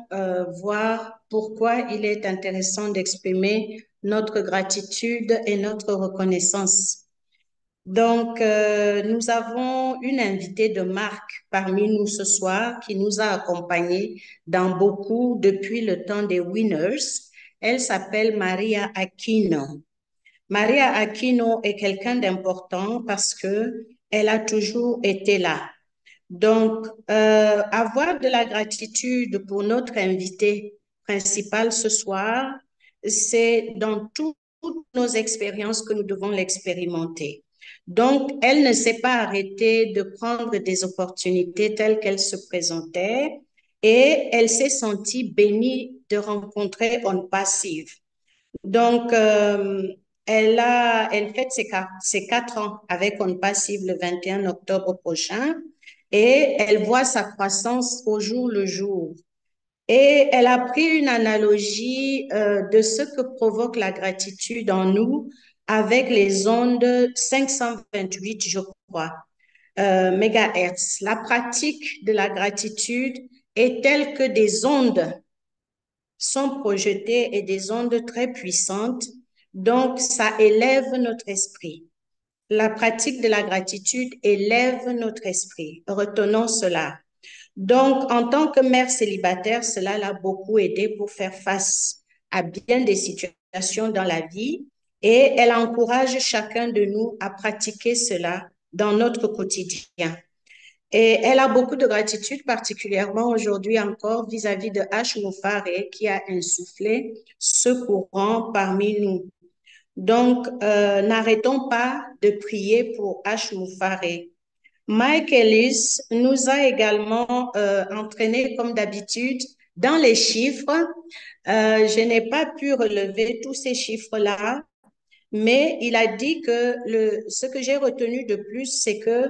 voir pourquoi il est intéressant d'exprimer notre gratitude et notre reconnaissance. Donc, nous avons une invitée de marque parmi nous ce soir qui nous a accompagnés dans beaucoup depuis le temps des Winners. Elle s'appelle Mira Aquino. Mayra Aquino est quelqu'un d'important parce que elle a toujours été là. Donc, avoir de la gratitude pour notre invitée principale ce soir, c'est dans toutes nos expériences que nous devons l'expérimenter. Donc, elle ne s'est pas arrêtée de prendre des opportunités telles qu'elles se présentaient, et elle s'est sentie bénie de rencontrer ONPASSIVE. Donc, elle fête ses 4 ans avec ONPASSIVE le 21 octobre prochain, et elle voit sa croissance au jour le jour. Et elle a pris une analogie de ce que provoque la gratitude en nous avec les ondes 528, je crois, mégahertz. La pratique de la gratitude est telle que des ondes sont projetées et des ondes très puissantes, donc ça élève notre esprit. La pratique de la gratitude élève notre esprit. Retenons cela. Donc, en tant que mère célibataire, cela l'a beaucoup aidée pour faire face à bien des situations dans la vie et elle encourage chacun de nous à pratiquer cela dans notre quotidien. Et elle a beaucoup de gratitude, particulièrement aujourd'hui encore vis-à-vis de Ash Mufareh qui a insufflé ce courant parmi nous. Donc, n'arrêtons pas de prier pour Ash Mufareh. Mike Ellis nous a également entraînés comme d'habitude dans les chiffres. Je n'ai pas pu relever tous ces chiffres-là, mais il a dit que ce que j'ai retenu de plus, c'est que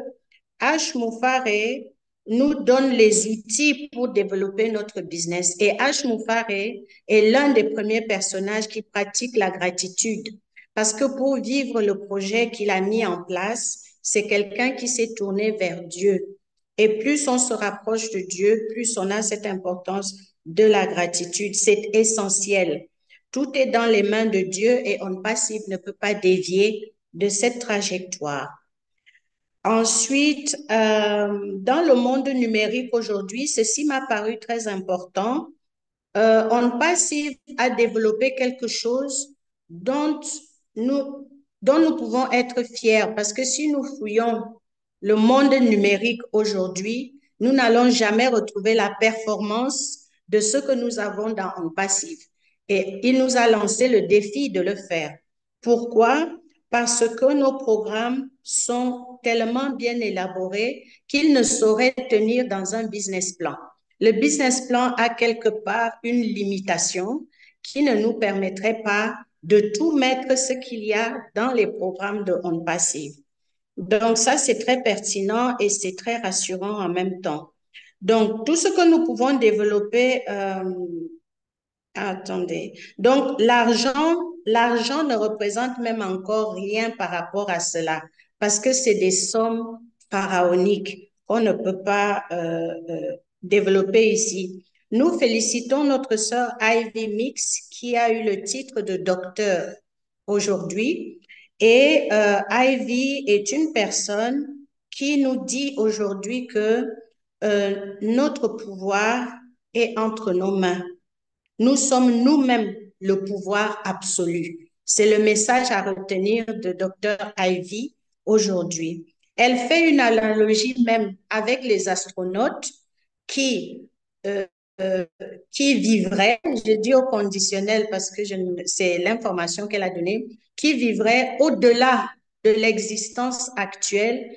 Ash Mufareh nous donne les outils pour développer notre business. Et Ash Mufareh est l'un des premiers personnages qui pratique la gratitude. Parce que pour vivre le projet qu'il a mis en place, c'est quelqu'un qui s'est tourné vers Dieu. Et plus on se rapproche de Dieu, plus on a cette importance de la gratitude. C'est essentiel. Tout est dans les mains de Dieu et ONPASSIVE ne peut pas dévier de cette trajectoire. Ensuite, dans le monde numérique aujourd'hui, ceci m'a paru très important. ONPASSIVE a développé quelque chose dont nous pouvons être fiers parce que si nous fouillons le monde numérique aujourd'hui, nous n'allons jamais retrouver la performance de ce que nous avons dans ONPASSIVE. Et il nous a lancé le défi de le faire. Pourquoi? Parce que nos programmes sont tellement bien élaborés qu'ils ne sauraient tenir dans un business plan. Le business plan a quelque part une limitation qui ne nous permettrait pas de tout mettre ce qu'il y a dans les programmes de ONPASSIVE. Donc ça, c'est très pertinent et c'est très rassurant en même temps. Donc tout ce que nous pouvons développer, donc l'argent ne représente même encore rien par rapport à cela parce que c'est des sommes pharaoniques qu'on ne peut pas développer ici. Nous félicitons notre sœur Ivy Mix qui a eu le titre de docteur aujourd'hui et Ivy est une personne qui nous dit aujourd'hui que notre pouvoir est entre nos mains. Nous sommes nous-mêmes le pouvoir absolu. C'est le message à retenir de Dr. Ivy aujourd'hui. Elle fait une analogie même avec les astronautes qui vivraient, je dis au conditionnel parce que c'est l'information qu'elle a donnée, qui vivraient au-delà de l'existence actuelle,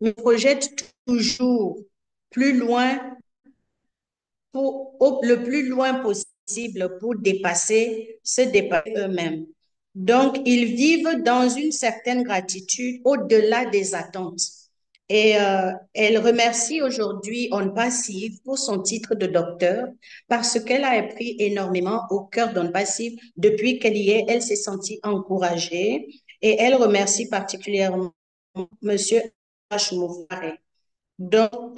mais projettent toujours plus loin, le plus loin possible pour se dépasser eux-mêmes. Donc, ils vivent dans une certaine gratitude au-delà des attentes. Et elle remercie aujourd'hui ONPASSIVE pour son titre de docteur parce qu'elle a appris énormément au cœur d'ONPASSIVE. Depuis qu'elle y est, elle s'est sentie encouragée et elle remercie particulièrement M. Ash Mufareh. Donc,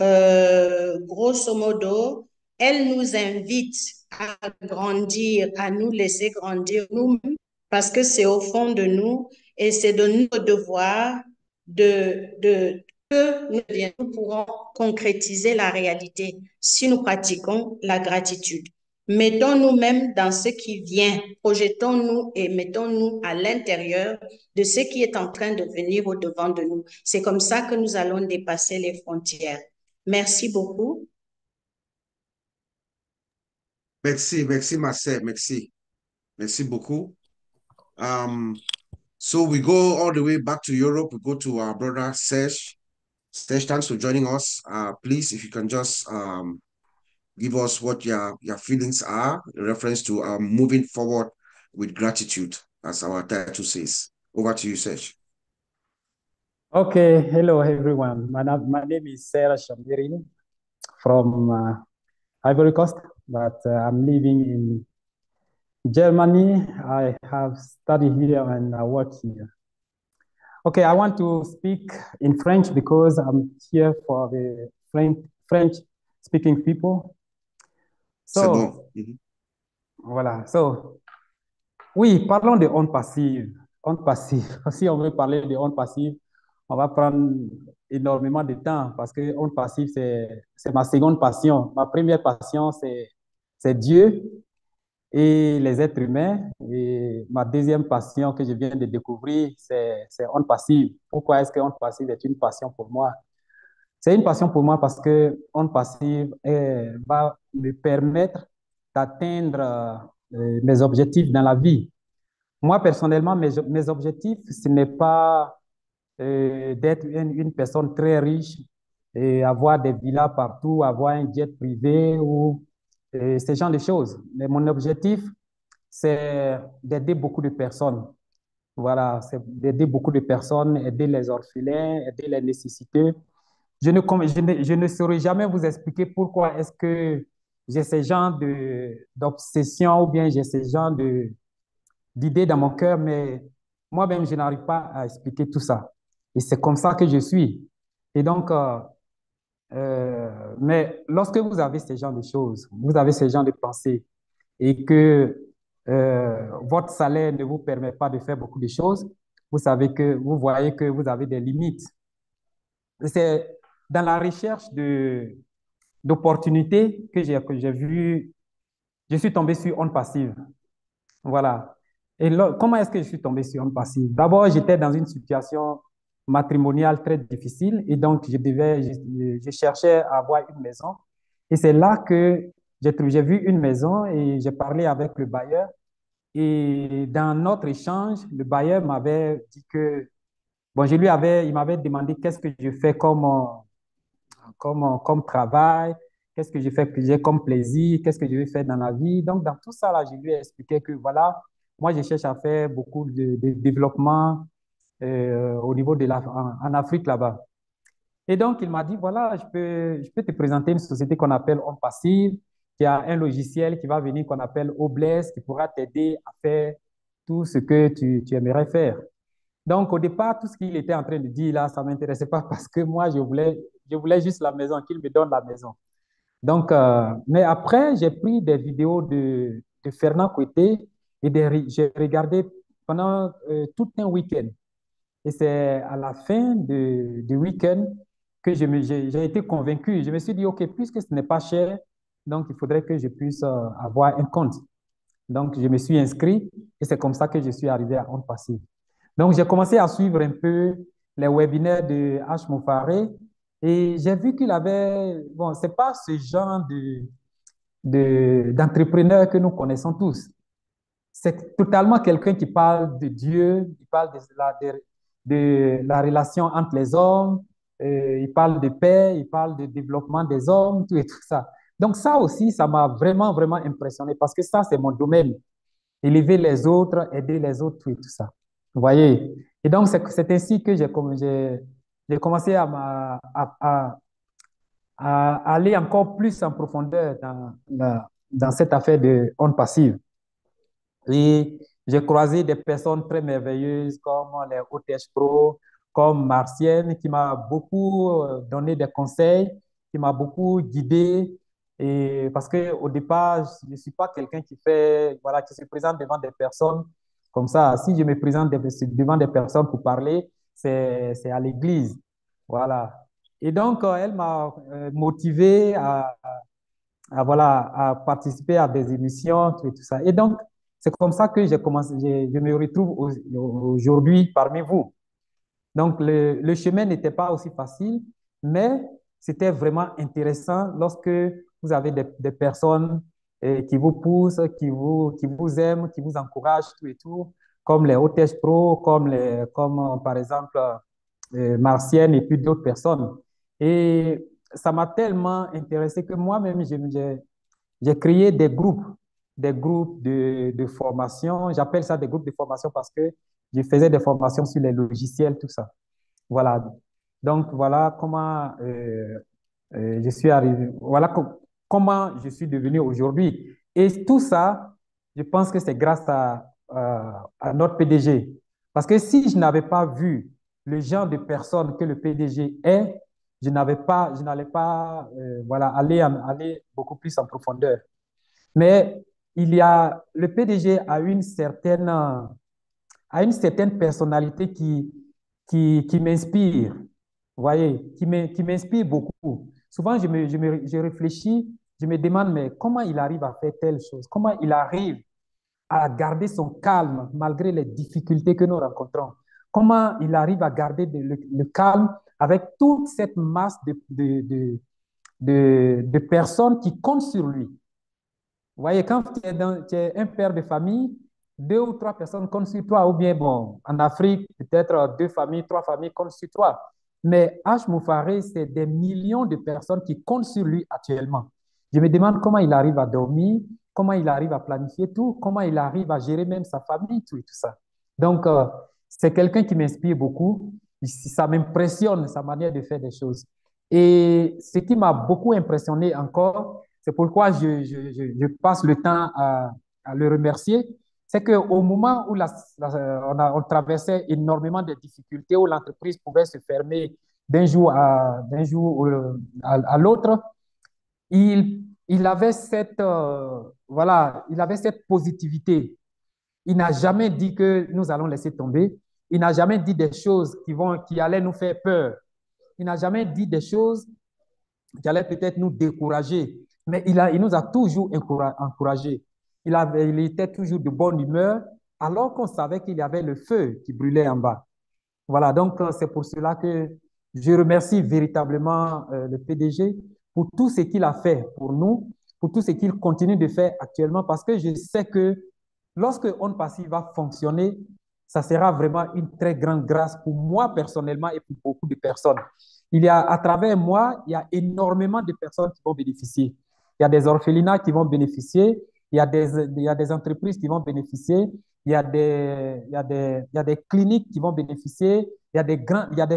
grosso modo, elle nous invite à grandir, à nous laisser grandir nous-mêmes parce que c'est au fond de nous et c'est de notre devoir que nous pourrons concrétiser la réalité si nous pratiquons la gratitude. Mettons-nous même dans ce qui vient, projetons-nous et mettons-nous à l'intérieur de ce qui est en train de venir au-devant de nous. C'est comme ça que nous allons dépasser les frontières. Merci beaucoup. Merci, Marcel. Merci beaucoup. So we go all the way back to Europe. We go to our brother Serge. Serge, thanks for joining us. Please, if you can just give us what your feelings are in reference to moving forward with gratitude, as our title says. Over to you, Serge. Okay. Hello, everyone. My name is Serge Shambirini from Ivory Coast, but I'm living in Germany. I have studied here and I work here. Okay, I want to speak in French because I'm here for the French-speaking people. So, bon. Voilà. So, oui, parlons de ONPASSIVE. ONPASSIVE. Si on veut parler de ONPASSIVE, on va prendre énormément de temps parce que ONPASSIVE, c'est ma seconde passion. Ma première passion, c'est Dieu et les êtres humains. Et ma deuxième passion que je viens de découvrir, c'est ONPASSIVE. Pourquoi est-ce que ONPASSIVE est une passion pour moi? C'est une passion pour moi parce que ONPASSIVE va me permettre d'atteindre mes objectifs dans la vie. Moi, personnellement, mes objectifs, ce n'est pas d'être une personne très riche et avoir des villas partout, avoir un jet privé ou ce genre de choses. Mais mon objectif, c'est d'aider beaucoup de personnes. Voilà, c'est d'aider beaucoup de personnes, aider les orphelins, aider les nécessiteux. Je ne saurais jamais vous expliquer pourquoi est-ce que j'ai ce genre d'obsession ou bien j'ai ce genre d'idées dans mon cœur, mais moi-même, je n'arrive pas à expliquer tout ça. Et c'est comme ça que je suis. Et donc, mais lorsque vous avez ce genre de choses, vous avez ce genre de pensées et que votre salaire ne vous permet pas de faire beaucoup de choses, vous voyez que vous avez des limites. C'est dans la recherche d'opportunités que j'ai vu, je suis tombé sur ONPASSIVE. Voilà. Et là, comment est-ce que je suis tombé sur ONPASSIVE? D'abord, j'étais dans une situation matrimoniale très difficile et donc je cherchais à avoir une maison. Et c'est là que j'ai vu une maison et j'ai parlé avec le bailleur. Et dans notre échange, le bailleur m'avait dit que, bon, il m'avait demandé qu'est-ce que je fais comme travail, qu'est-ce que j'ai comme plaisir, qu'est-ce que je vais faire dans la vie. Donc, dans tout ça, là, je lui ai expliqué que, voilà, moi, je cherche à faire beaucoup de développement au niveau de en Afrique, là-bas. Et donc, il m'a dit, voilà, je peux te présenter une société qu'on appelle ONPASSIVE, qui a un logiciel qui va venir, qu'on appelle Oblès, qui pourra t'aider à faire tout ce que tu aimerais faire. Donc, au départ, tout ce qu'il était en train de dire, là, ça ne m'intéressait pas parce que moi, je voulais juste la maison, qu'il me donne la maison. Donc, mais après, j'ai pris des vidéos de Fernand Côté et j'ai regardé pendant tout un week-end. Et c'est à la fin du week-end que j'ai été convaincu. Je me suis dit, OK, puisque ce n'est pas cher, donc il faudrait que je puisse avoir un compte. Donc, je me suis inscrit et c'est comme ça que je suis arrivé à ONPASSIVE. Donc, j'ai commencé à suivre un peu les webinaires de Ash Mufareh et j'ai vu qu'il avait... Bon, ce n'est pas ce genre d'entrepreneur que nous connaissons tous. C'est totalement quelqu'un qui parle de Dieu, qui parle de la relation entre les hommes, il parle de paix, il parle de développement des hommes, tout et tout ça. Donc, ça aussi, ça m'a vraiment, vraiment impressionné parce que ça, c'est mon domaine. Élever les autres, aider les autres, tout et tout ça. Vous voyez? Et donc, c'est ainsi que j'ai commencé à aller encore plus en profondeur dans cette affaire de ONPASSIVE. Et j'ai croisé des personnes très merveilleuses comme les O-Tech Pros, comme Martienne, qui m'a beaucoup donné des conseils, qui m'a beaucoup guidé. Et parce qu'au départ, je ne suis pas quelqu'un qui se présente devant des personnes comme ça. Si je me présente devant des personnes pour parler, c'est à l'église. Voilà. Et donc, elle m'a motivé à participer à des émissions, tout ça. Et donc, c'est comme ça que j'ai commencé. Je me retrouve aujourd'hui parmi vous. Donc, le chemin n'était pas aussi facile, mais c'était vraiment intéressant lorsque vous avez des personnes qui vous poussent, qui vous aiment, qui vous encouragent, tout et tout, comme les O-Tech Pros, comme par exemple Martienne et puis d'autres personnes. Et ça m'a tellement intéressé que moi-même, j'ai créé des groupes de formation. J'appelle ça des groupes de formation parce que je faisais des formations sur les logiciels, tout ça. Voilà. Donc, voilà comment je suis arrivé. Voilà comment je suis devenu aujourd'hui. Et tout ça, je pense que c'est grâce à notre PDG. Parce que si je n'avais pas vu le genre de personne que le PDG est, je n'allais pas, aller beaucoup plus en profondeur. Mais il y a, le PDG a une certaine personnalité qui m'inspire, vous voyez, qui m'inspire beaucoup. Souvent, je réfléchis, je me demande, mais comment il arrive à faire telle chose? Comment il arrive à garder son calme malgré les difficultés que nous rencontrons? Comment il arrive à garder le calme avec toute cette masse de personnes qui comptent sur lui? Vous voyez, quand tu es un père de famille, 2 ou 3 personnes comptent sur toi, ou bien, bon, en Afrique, peut-être 2 familles, 3 familles comptent sur toi. Mais Ash Mufareh, c'est des millions de personnes qui comptent sur lui actuellement. Je me demande comment il arrive à dormir, comment il arrive à planifier tout, comment il arrive à gérer même sa famille, tout et tout ça. Donc, c'est quelqu'un qui m'inspire beaucoup. Ça m'impressionne, sa manière de faire des choses. Et ce qui m'a beaucoup impressionné encore, c'est pourquoi je passe le temps à le remercier, c'est qu'au moment où on traversait énormément de difficultés, où l'entreprise pouvait se fermer d'un jour à l'autre, il avait cette positivité. Il n'a jamais dit que nous allons laisser tomber. Il n'a jamais dit des choses qui allaient nous faire peur. Il n'a jamais dit des choses qui allaient peut-être nous décourager. Mais il nous a toujours encouragés. Il était toujours de bonne humeur, alors qu'on savait qu'il y avait le feu qui brûlait en bas. Voilà, donc c'est pour cela que je remercie véritablement le PDG pour tout ce qu'il a fait pour nous, pour tout ce qu'il continue de faire actuellement, parce que je sais que lorsque ONPASSIVE va fonctionner, ça sera vraiment une très grande grâce pour moi personnellement et pour beaucoup de personnes. À travers moi, il y a énormément de personnes qui vont bénéficier. Il y a des orphelinats qui vont bénéficier, il y a des entreprises qui vont bénéficier, il y a des cliniques qui vont bénéficier, il y a des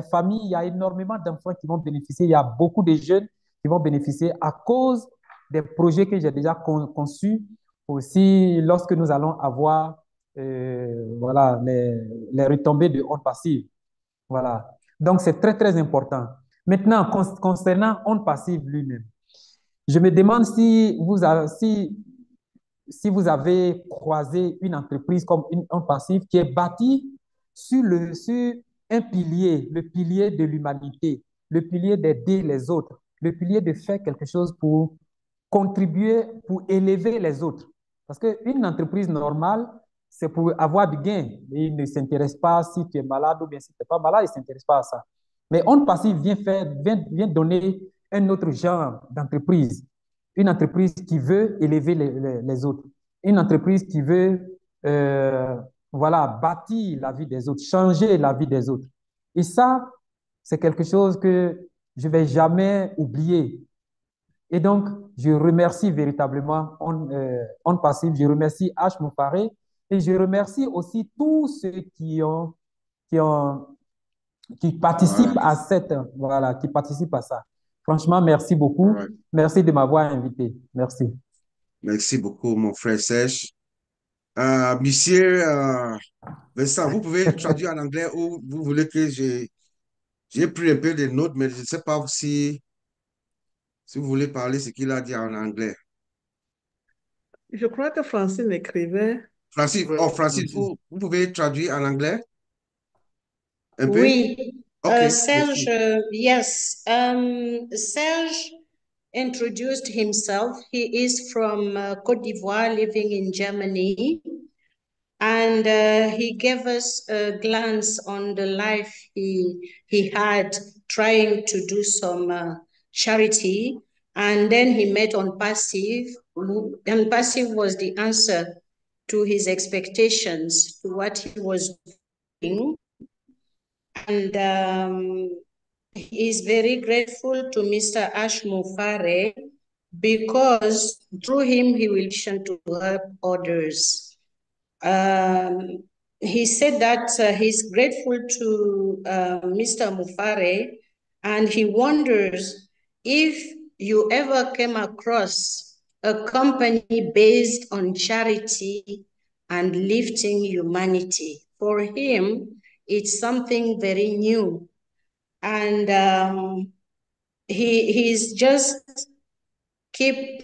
familles, il y a énormément d'enfants qui vont bénéficier, il y a beaucoup de jeunes qui vont bénéficier à cause des projets que j'ai déjà conçus. Aussi, lorsque nous allons avoir les retombées de ONPASSIVE. Voilà. Donc, c'est très, très important. Maintenant, concernant ONPASSIVE lui-même, je me demande si vous avez croisé une entreprise comme ONPASSIVE qui est bâtie sur un pilier, le pilier de l'humanité, le pilier d'aider les autres, le pilier de faire quelque chose pour contribuer, pour élever les autres. Parce qu'une entreprise normale, c'est pour avoir du gain. Et il ne s'intéresse pas si tu es malade ou bien si tu n'es pas malade, il ne s'intéresse pas à ça. Mais ONPASSIVE vient donner un autre genre d'entreprise. Une entreprise qui veut élever les autres. Une entreprise qui veut bâtir la vie des autres, changer la vie des autres. Et ça, c'est quelque chose que je ne vais jamais oublier. Et donc, je remercie véritablement ONPASSIVE, je remercie Ash Mufareh et je remercie aussi tous ceux qui participent à qui participent à ça. Franchement, merci beaucoup. Right. Merci de m'avoir invité. Merci. Merci beaucoup, mon frère Serge. Monsieur Vincent, vous pouvez traduire en anglais ou vous voulez que j'ai pris un peu de notes, mais je ne sais pas si vous voulez parler ce qu'il a dit en anglais. Je crois que Francine écrivait. Francine, vous pouvez traduire en anglais? Un peu? Oui. Okay. Serge, yes. Serge introduced himself. He is from Côte d'Ivoire, living in Germany. And he gave us a glance on the life he had trying to do some charity, and then he met ONPASSIVE. ONPASSIVE was the answer to his expectations, to what he was doing. And he is very grateful to Mr. Ash Mufareh because through him he will turn to help others. He said that he's grateful to Mr. Mufareh, and he wonders if you ever came across a company based on charity and lifting humanity. For him, it's something very new. And he's just keep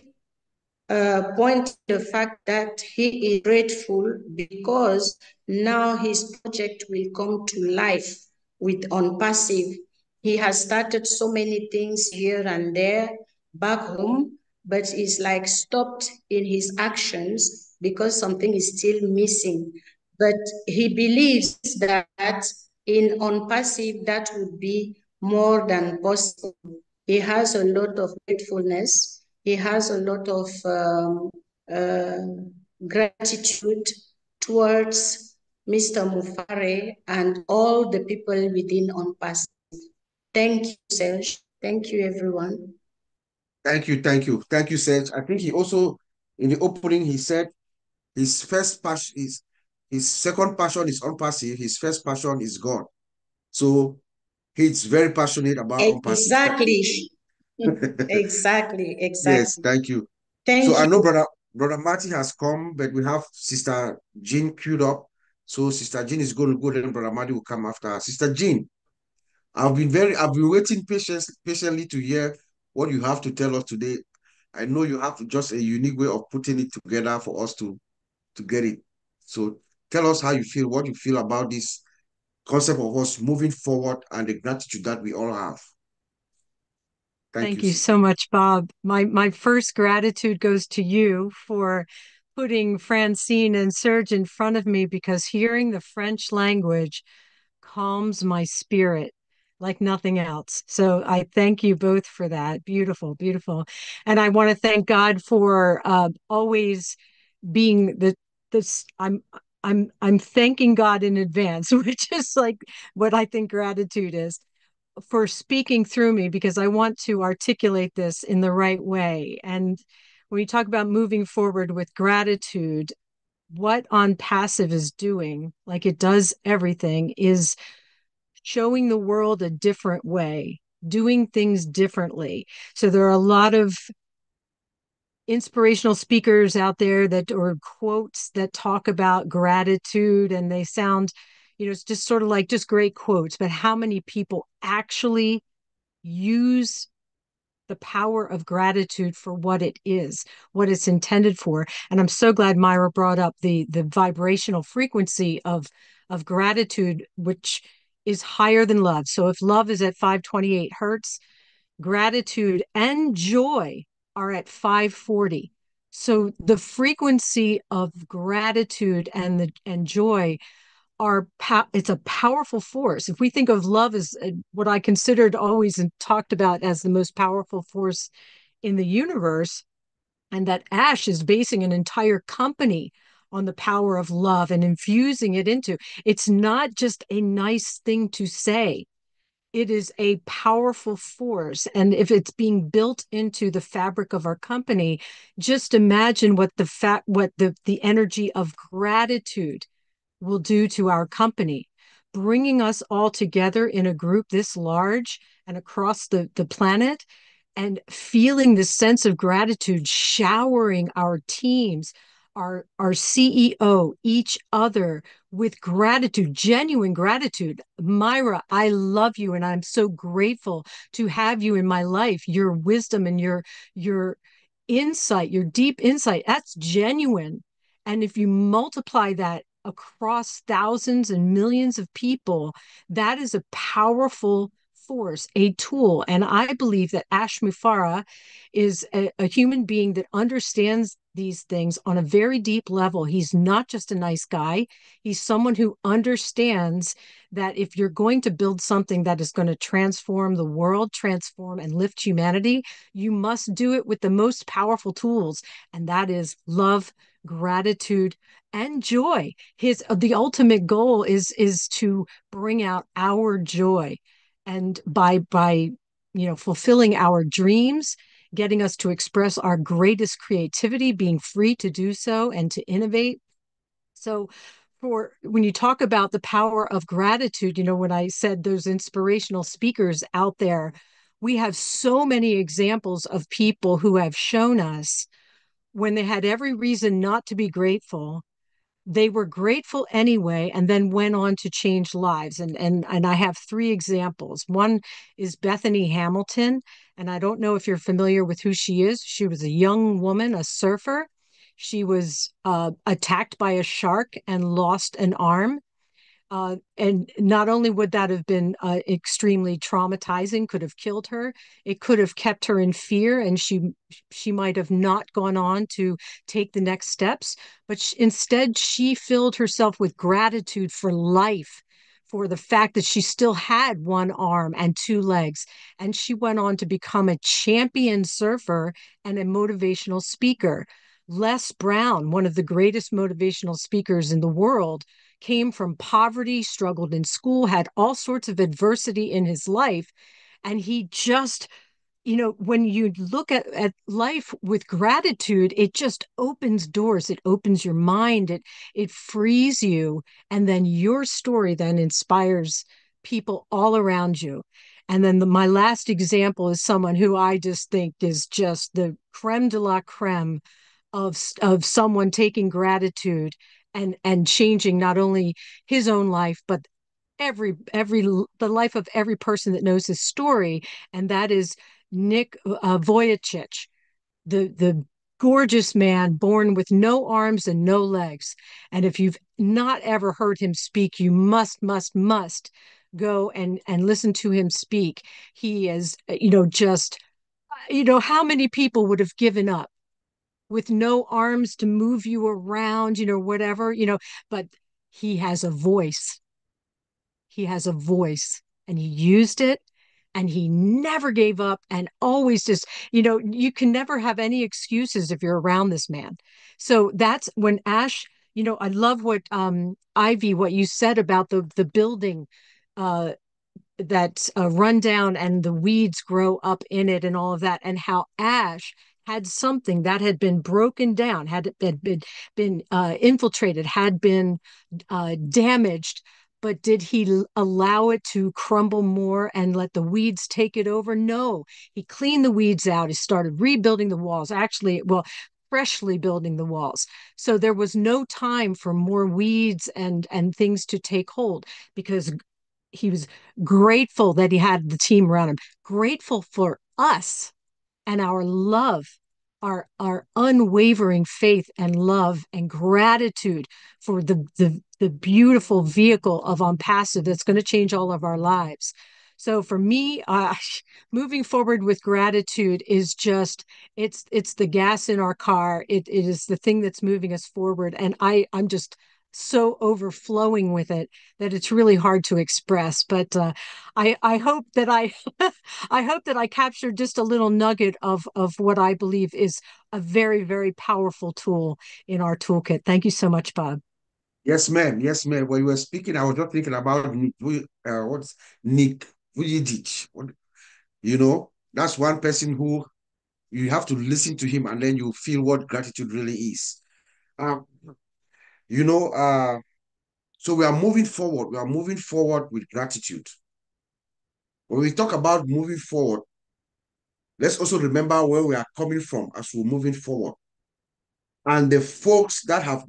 pointing to the fact that he is grateful because now his project will come to life with ONPASSIVE. He has started so many things here and there back home, but he's like stopped in his actions because something is still missing. But he believes that in ONPASSIVE, that would be more than possible. He has a lot of gratefulness. He has a lot of gratitude towards Mr. Mufareh and all the people within ONPASSIVE. Thank you, Serge. Thank you, everyone. Thank you, thank you. Thank you, Serge. I think he also, in the opening, he said his first passion, his second passion is ONPASSIVE, his first passion is God. So he's very passionate about ONPASSIVE. Exactly. Exactly. Yes, thank you. Thank you. I know Brother Marty has come, but we have Sister Jean queued up. So Sister Jean is going to go, then Brother Marty will come after her. Sister Jean, I've been waiting patiently to hear what you have to tell us today. I know you have just a unique way of putting it together for us to get it. So tell us how you feel, what you feel about this concept of us moving forward and the gratitude that we all have. Thank you so much, Bob. My first gratitude goes to you for putting Francine and Serge in front of me, because hearing the French language calms my spirit like nothing else. So I thank you both for that. Beautiful, beautiful. And I want to thank God for always being this. I'm thanking God in advance, which is like what I think gratitude is, for speaking through me, because I want to articulate this in the right way. And when you talk about moving forward with gratitude, what ONPASSIVE is doing, like it does everything, is showing the world a different way, doing things differently. So there are a lot of inspirational speakers out there that, or quotes that talk about gratitude, and they sound, you know, it's just sort of like just great quotes, but how many people actually use the power of gratitude for what it is, what it's intended for? And I'm so glad Mayra brought up the vibrational frequency of gratitude, which is higher than love. So if love is at 528 hertz, gratitude and joy are at 540. So the frequency of gratitude and joy are, it's a powerful force. If we think of love as what I considered always and talked about as the most powerful force in the universe, and that Ash is basing an entire company on the power of love and infusing it into, it's not just a nice thing to say. It is a powerful force. And if it's being built into the fabric of our company, just imagine what the energy of gratitude will do to our company, bringing us all together in a group this large and across the planet, and feeling the sense of gratitude showering our teams, our CEO, each other with gratitude, genuine gratitude. Mayra, I love you, and I'm so grateful to have you in my life. Your wisdom and your insight, your deep insight, that's genuine. And if you multiply that across thousands and millions of people, that is a powerful force, a tool. And I believe that Ash Mufareh is a human being that understands these things on a very deep level. He's not just a nice guy. He's someone who understands that if you're going to build something that is going to transform the world, transform and lift humanity, you must do it with the most powerful tools, and that is love, gratitude, and joy. The ultimate goal is to bring out our joy, and by you know, fulfilling our dreams, getting us to express our greatest creativity, being free to do so and to innovate. So for when you talk about the power of gratitude, you know, when I said those inspirational speakers out there we have so many examples of people who have shown us when they had every reason not to be grateful, they were grateful anyway, and then went on to change lives. And I have three examples. One is Bethany Hamilton, and I don't know if you're familiar with who she is. She was a young woman, a surfer. She was attacked by a shark and lost an arm. And not only would that have been extremely traumatizing, could have killed her, it could have kept her in fear, and she might have not gone on to take the next steps. But instead, she filled herself with gratitude for life, for the fact that she still had one arm and two legs. And she went on to become a champion surfer and a motivational speaker. Les Brown, one of the greatest motivational speakers in the world, came from poverty, struggled in school, had all sorts of adversity in his life. And he just, you know, when you look at life with gratitude, it just opens doors. It opens your mind. It frees you. And then your story then inspires people all around you. And then my last example is someone who I just think is just the creme de la creme of someone taking gratitude and changing not only his own life, but the life of every person that knows his story. And that is Nick Vujicic, the gorgeous man born with no arms and no legs. And if you've not ever heard him speak, you must go and listen to him speak. He is, how many people would have given up with no arms to move you around, whatever, but he has a voice. He has a voice, and he used it, and he never gave up, and always just, you can never have any excuses if you're around this man. So that's when Ash, I love what, Ivy, what you said about the building that's run down and the weeds grow up in it and all of that, and how Ash had something that had been broken down, had been infiltrated, had been damaged, but did he allow it to crumble more and let the weeds take it over? No, he cleaned the weeds out. He started rebuilding the walls, freshly building the walls. So there was no time for more weeds and things to take hold, because he was grateful that he had the team around him, grateful for us and our love, our unwavering faith and love and gratitude for the beautiful vehicle of ONPASSIVE that's going to change all of our lives. So for me, moving forward with gratitude is just, it's the gas in our car. It is the thing that's moving us forward. And I'm just so overflowing with it that it's really hard to express. But I hope that I hope that I captured just a little nugget of what I believe is a very, very powerful tool in our toolkit. Thank you so much, Bob. Yes, ma'am. Yes, ma'am. When you were speaking, I was not thinking about what's Nick Vujicic. That's one person who you have to listen to him, and then you feel what gratitude really is. So we are moving forward. We are moving forward with gratitude. When we talk about moving forward, let's also remember where we are coming from as we're moving forward, and the folks that have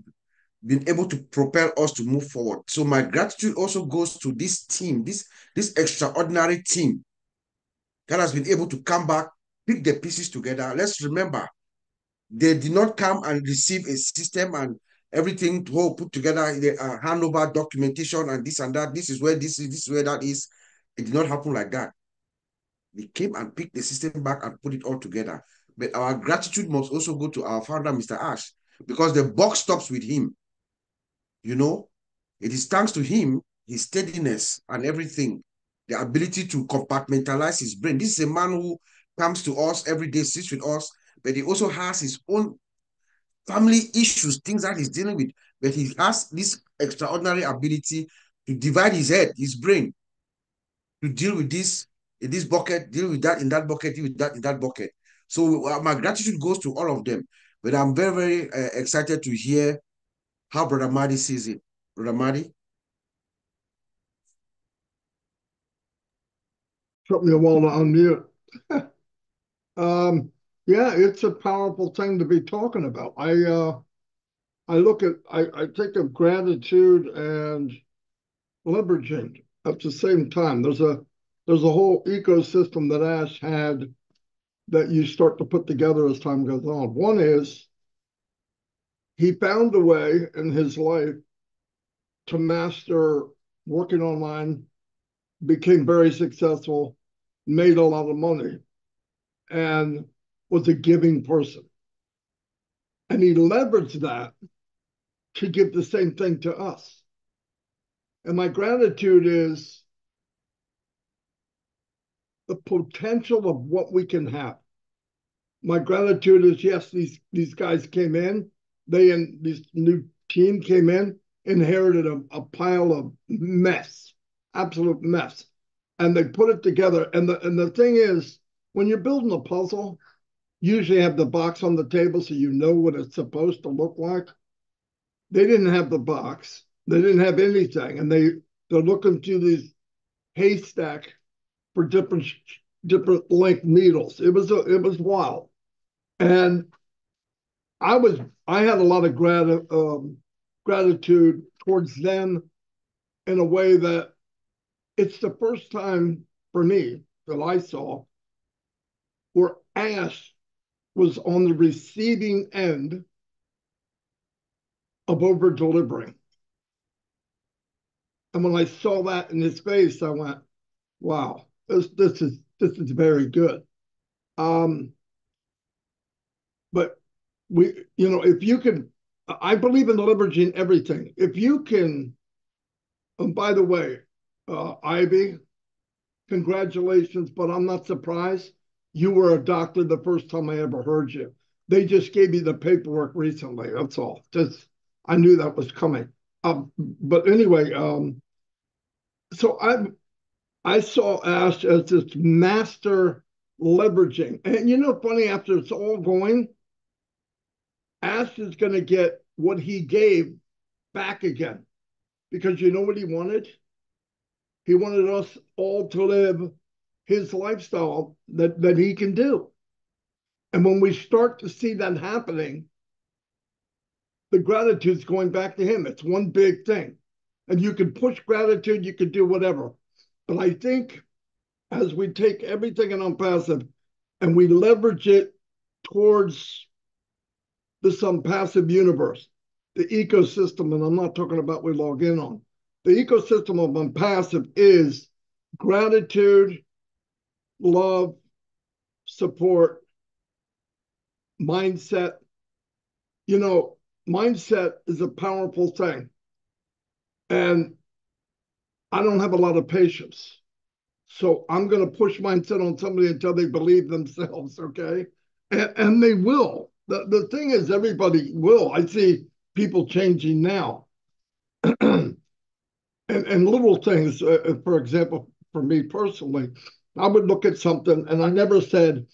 been able to propel us to move forward. So my gratitude also goes to this team, this extraordinary team that has been able to come back, pick the pieces together. Let's remember, they did not come and receive a system and everything put together, the handover documentation and this and that. This is where this is. This is where that is. It did not happen like that. We came and picked the system back and put it all together. But our gratitude must also go to our founder, Mr. Ash, because the buck stops with him. It is thanks to him, his steadiness and everything, the ability to compartmentalize his brain. This is a man who comes to us every day, sits with us, but he also has his own family issues, things that he's dealing with, but he has this extraordinary ability to divide his head, his brain, to deal with this in this bucket, deal with that in that bucket, deal with that in that bucket. So my gratitude goes to all of them, but I'm very, very excited to hear how Brother Marty sees it. Brother Marty? Took me a while to unmute. Yeah, it's a powerful thing to be talking about. I look at, I think of gratitude and leveraging at the same time. There's a whole ecosystem that Ash had that you start to put together as time goes on. One is he found a way in his life to master working online, became very successful, made a lot of money, and was a giving person. And he leveraged that to give the same thing to us. And my gratitude is the potential of what we can have. My gratitude is, yes, these guys came in, this new team came in, inherited a pile of mess, absolute mess. And they put it together. And the thing is, when you're building a puzzle, you usually have the box on the table so you know what it's supposed to look like. They didn't have the box. They didn't have anything. And they're looking through these haystack for different length needles. It was wild. And I had a lot of gratitude towards them in a way that it's the first time for me that I saw where Ash was on the receiving end of over-delivering. And when I saw that in his face, I went, wow, this is very good. But we, if you can, I believe in leveraging everything. If you can, and by the way, Ivy, congratulations, but I'm not surprised. You were a doctor the first time I ever heard you. They just gave you the paperwork recently. That's all. I knew that was coming. But anyway, so I saw Ash as this master leveraging. And funny, after it's all going, Ash is going to get what he gave back again. Because you know what he wanted? He wanted us all to live his lifestyle that he can do. And when we start to see that happening, the gratitude's going back to him. It's one big thing. And you can push gratitude, you can do whatever. But I think as we take everything in ONPASSIVE and we leverage it towards this ONPASSIVE universe, the ecosystem, and I'm not talking about we log in on, the ecosystem of ONPASSIVE is gratitude, love, support, mindset. Mindset is a powerful thing. And I don't have a lot of patience. So I'm going to push mindset on somebody until they believe themselves, okay? And they will. The thing is, everybody will. I see people changing now. and little things, for example, for me personally, I would look at something, and I never said,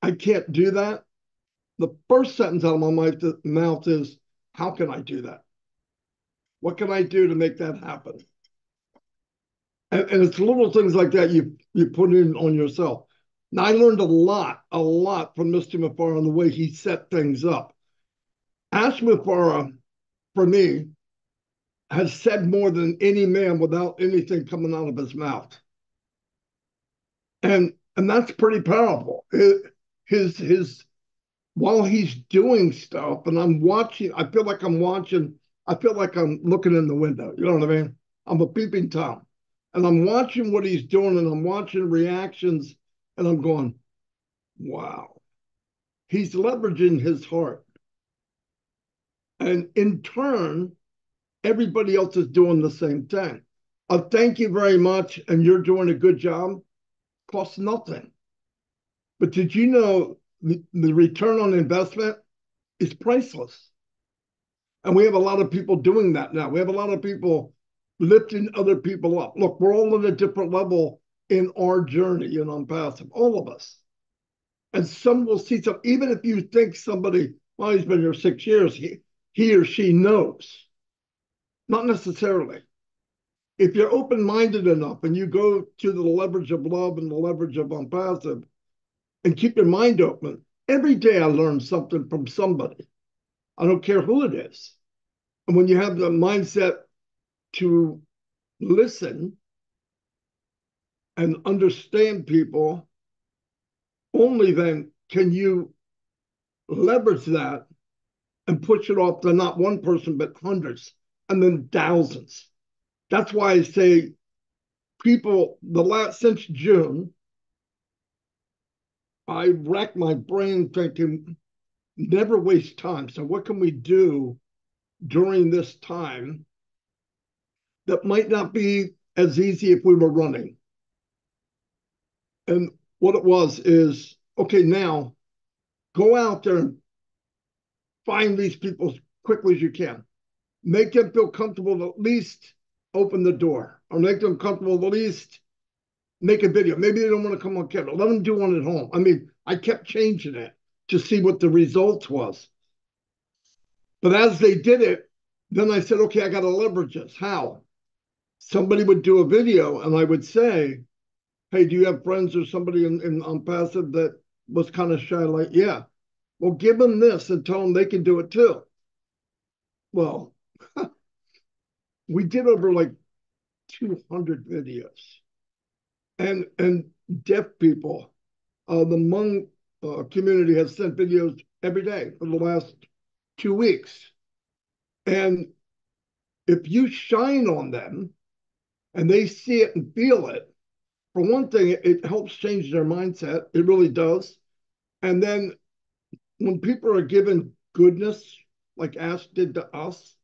I can't do that. The first sentence out of my mouth is, how can I do that? What can I do to make that happen? And it's little things like that you put in on yourself. Now, I learned a lot from Mr. Mufareh on the way he set things up. Ash Mufareh, for me, has said more than any man without anything coming out of his mouth. And that's pretty powerful. His while he's doing stuff, and I'm watching, I feel like I'm looking in the window. You know what I mean? I'm a peeping Tom. And I'm watching what he's doing, and I'm watching reactions, and I'm going, wow. He's leveraging his heart. And in turn, everybody else is doing the same thing. Thank you very much, and you're doing a good job. Costs nothing. But did you know the return on investment is priceless? And we have a lot of people doing that now. We have a lot of people lifting other people up. Look, we're all at a different level in our journey in ONPASSIVE, all of us. And some will see some, even if you think somebody, well, he's been here 6 years, he or she knows. Not necessarily. If you're open-minded enough and you go to the leverage of love and the leverage of ONPASSIVE, and keep your mind open. Every day I learn something from somebody. I don't care who it is. And when you have the mindset to listen and understand people, only then can you leverage that and push it off to not one person, but hundreds and then thousands. That's why I say people, since June, I racked my brain thinking, never waste time. So what can we do during this time that might not be as easy if we were running? And what it was is, okay, now go out there and find these people as quickly as you can. Make them feel comfortable to at least open the door, or make them comfortable to at least make a video. Maybe they don't want to come on camera. Let them do one at home. I mean, I kept changing it to see what the result was. But as they did it, then I said, okay, I got to leverage this. How? Somebody would do a video and I would say, hey, do you have friends or somebody in ONPASSIVE that was kind of shy? Like, yeah. Well, give them this and tell them they can do it too. Well, we did over like 200 videos. And deaf people, the Hmong community has sent videos every day for the last 2 weeks. And if you shine on them and they see it and feel it, for one thing, it helps change their mindset. It really does. And then when people are given goodness, like Ash did to us,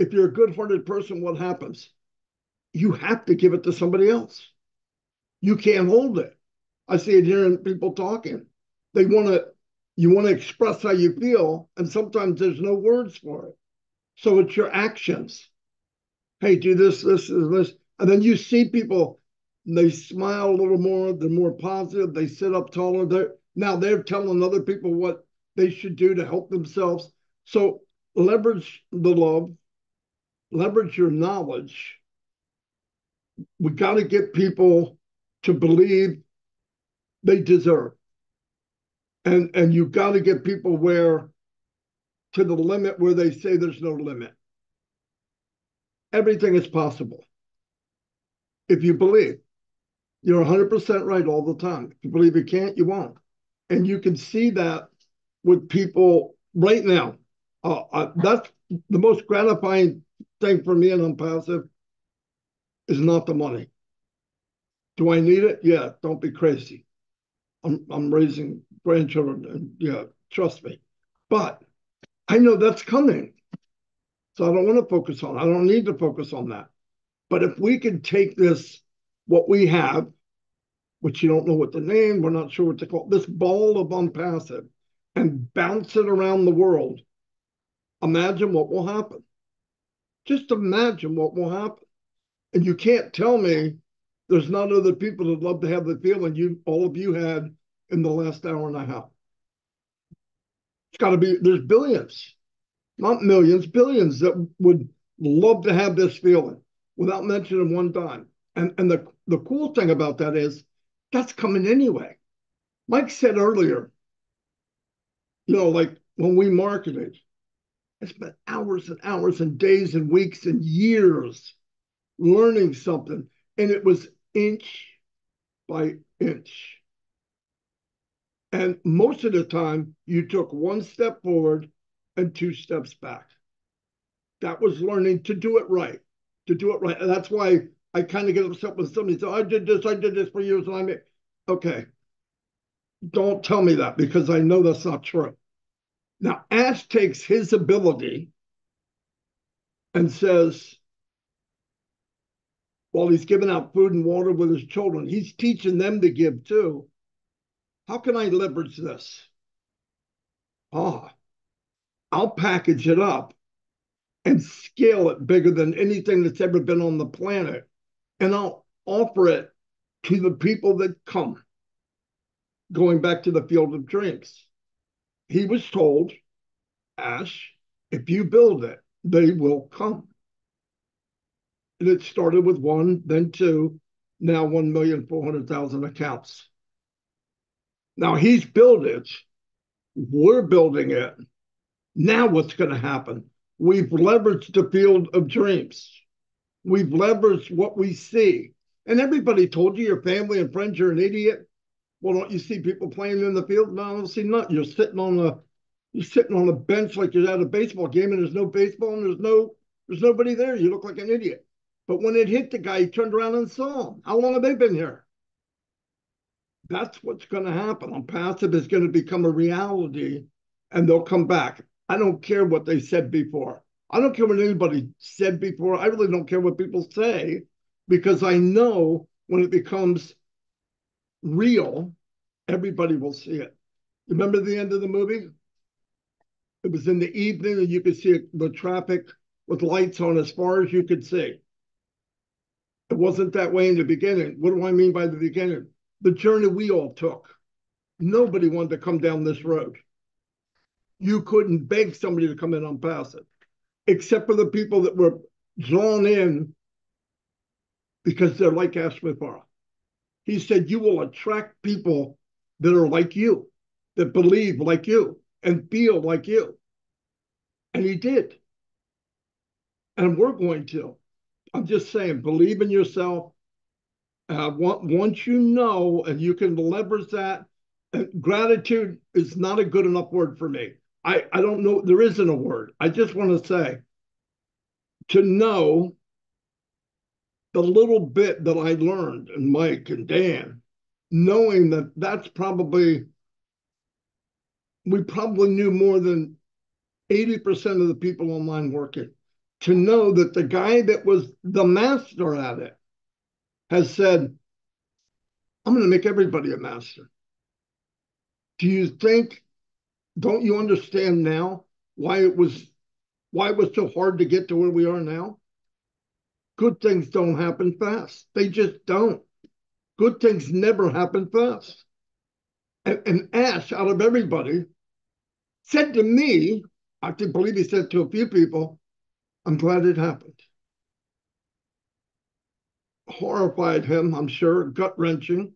if you're a good-hearted person, what happens? You have to give it to somebody else. You can't hold it. I see it hearing people talking. They want to, you want to express how you feel, and sometimes there's no words for it. So it's your actions. Hey, do this, this, and this. And then you see people, they smile a little more, they're more positive, they sit up taller. Now they're telling other people what they should do to help themselves. So leverage the love, leverage your knowledge. We got to get people to believe they deserve. And you've got to get people where, to the limit where they say there's no limit. Everything is possible. If you believe, you're 100% right all the time. If you believe you can't, you won't. And you can see that with people right now. That's the most gratifying thing for me in ONPASSIVE is not the money. Do I need it? Yeah, don't be crazy. I'm raising grandchildren, and yeah, trust me. But I know that's coming. So I don't want to focus on it. I don't need to focus on that. But if we can take this, what we have, which you don't know what the name, we're not sure what to call it, this ball of ONPASSIVE, and bounce it around the world, imagine what will happen. Just imagine what will happen. And you can't tell me there's not other people that love to have the feeling all of you had in the last hour and a half. It's got to be, there's billions, not millions, billions that would love to have this feeling without mentioning one dime. And the cool thing about that is that's coming anyway. Mike said earlier, you know, like when we marketed, it's been hours and hours and days and weeks and years learning something. And it was inch by inch. And most of the time, you took one step forward and two steps back. That was learning to do it right, to do it right. And that's why I kind of get upset when somebody says, I did this for years, and I made it. Okay, don't tell me that, because I know that's not true. Now, Ash takes his ability and says, while he's giving out food and water with his children, he's teaching them to give too. How can I leverage this? I'll package it up and scale it bigger than anything that's ever been on the planet. And I'll offer it to the people that come. Going back to the field of dreams. He was told, Ash, if you build it, they will come. And it started with one, then two, now 1,400,000 accounts. Now he's built it. We're building it. Now what's going to happen? We've leveraged the field of dreams. We've leveraged what we see. And everybody told you, your family and friends, you're an idiot. Well, don't you see people playing in the field? No, I don't see nothing. You're sitting on a bench like you're at a baseball game, and there's no baseball, and there's nobody there. You look like an idiot. But when it hit the guy, he turned around and saw him. How long have they been here? That's what's going to happen. ONPASSIVE is going to become a reality, and they'll come back. I don't care what they said before. I don't care what anybody said before. I really don't care what people say, because I know when it becomes real, everybody will see it. Remember the end of the movie? It was in the evening, and you could see the traffic with lights on as far as you could see. It wasn't that way in the beginning. What do I mean by the beginning? The journey we all took. Nobody wanted to come down this road. You couldn't beg somebody to come in ONPASSIVE, except for the people that were drawn in because they're like Ash Mufareh. He said, you will attract people that are like you, that believe like you, and feel like you. And he did. And we're going to. I'm just saying, believe in yourself. Once you know, and you can leverage that, gratitude is not a good enough word for me. I don't know. There isn't a word. I just want to say, to know the little bit that I learned, and Mike and Dan, knowing that that's probably... we probably knew more than 80% of the people online working, to know that the guy that was the master at it has said, I'm going to make everybody a master. Do you think, don't you understand now why it was so hard to get to where we are now? Good things don't happen fast. They just don't. Good things never happen fast. And Ash, out of everybody, said to me, I can believe he said to a few people, I'm glad it happened. Horrified him, I'm sure, gut-wrenching.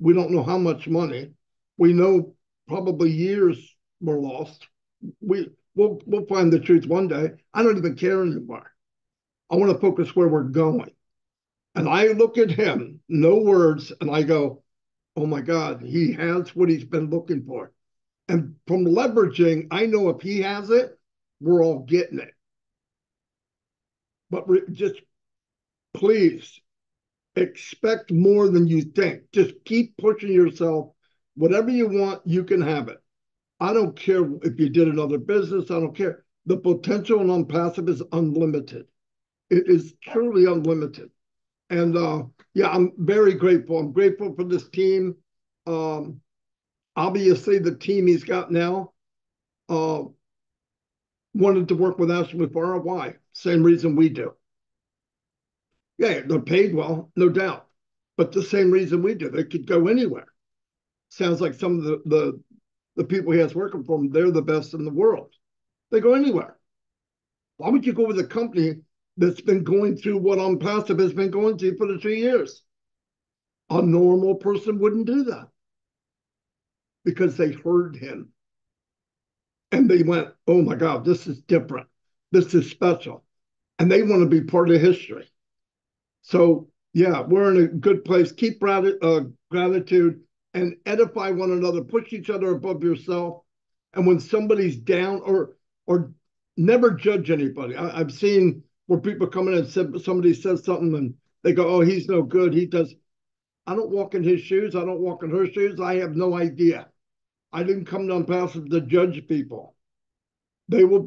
We don't know how much money. We know probably years were lost. We'll find the truth one day. I don't even care anymore. I want to focus where we're going. And I look at him, no words, and I go, oh my God, he has what he's been looking for. And from leveraging, I know if he has it, we're all getting it. But just please expect more than you think. Just keep pushing yourself. Whatever you want, you can have it. I don't care if you did another business. I don't care. The potential in ONPASSIVE is unlimited. It is truly unlimited. And yeah, I'm very grateful. I'm grateful for this team. Obviously, the team he's got now wanted to work with Ash Mufareh. Why? Same reason we do. Yeah, they're paid well, no doubt. But the same reason we do. They could go anywhere. Sounds like some of the people he has working for him, they're the best in the world. They go anywhere. Why would you go with a company that's been going through what ONPASSIVE has been going through for the 3 years? A normal person wouldn't do that, because they heard him. And they went, oh my God, this is different. This is special. And they want to be part of history. So yeah, we're in a good place. Keep gratitude and edify one another. Push each other above yourself. And when somebody's down, or never judge anybody. I've seen... where people come in and somebody says something and they go, oh, he's no good. He does. I don't walk in his shoes. I don't walk in her shoes. I have no idea. I didn't come to ONPASSIVE to judge people. They will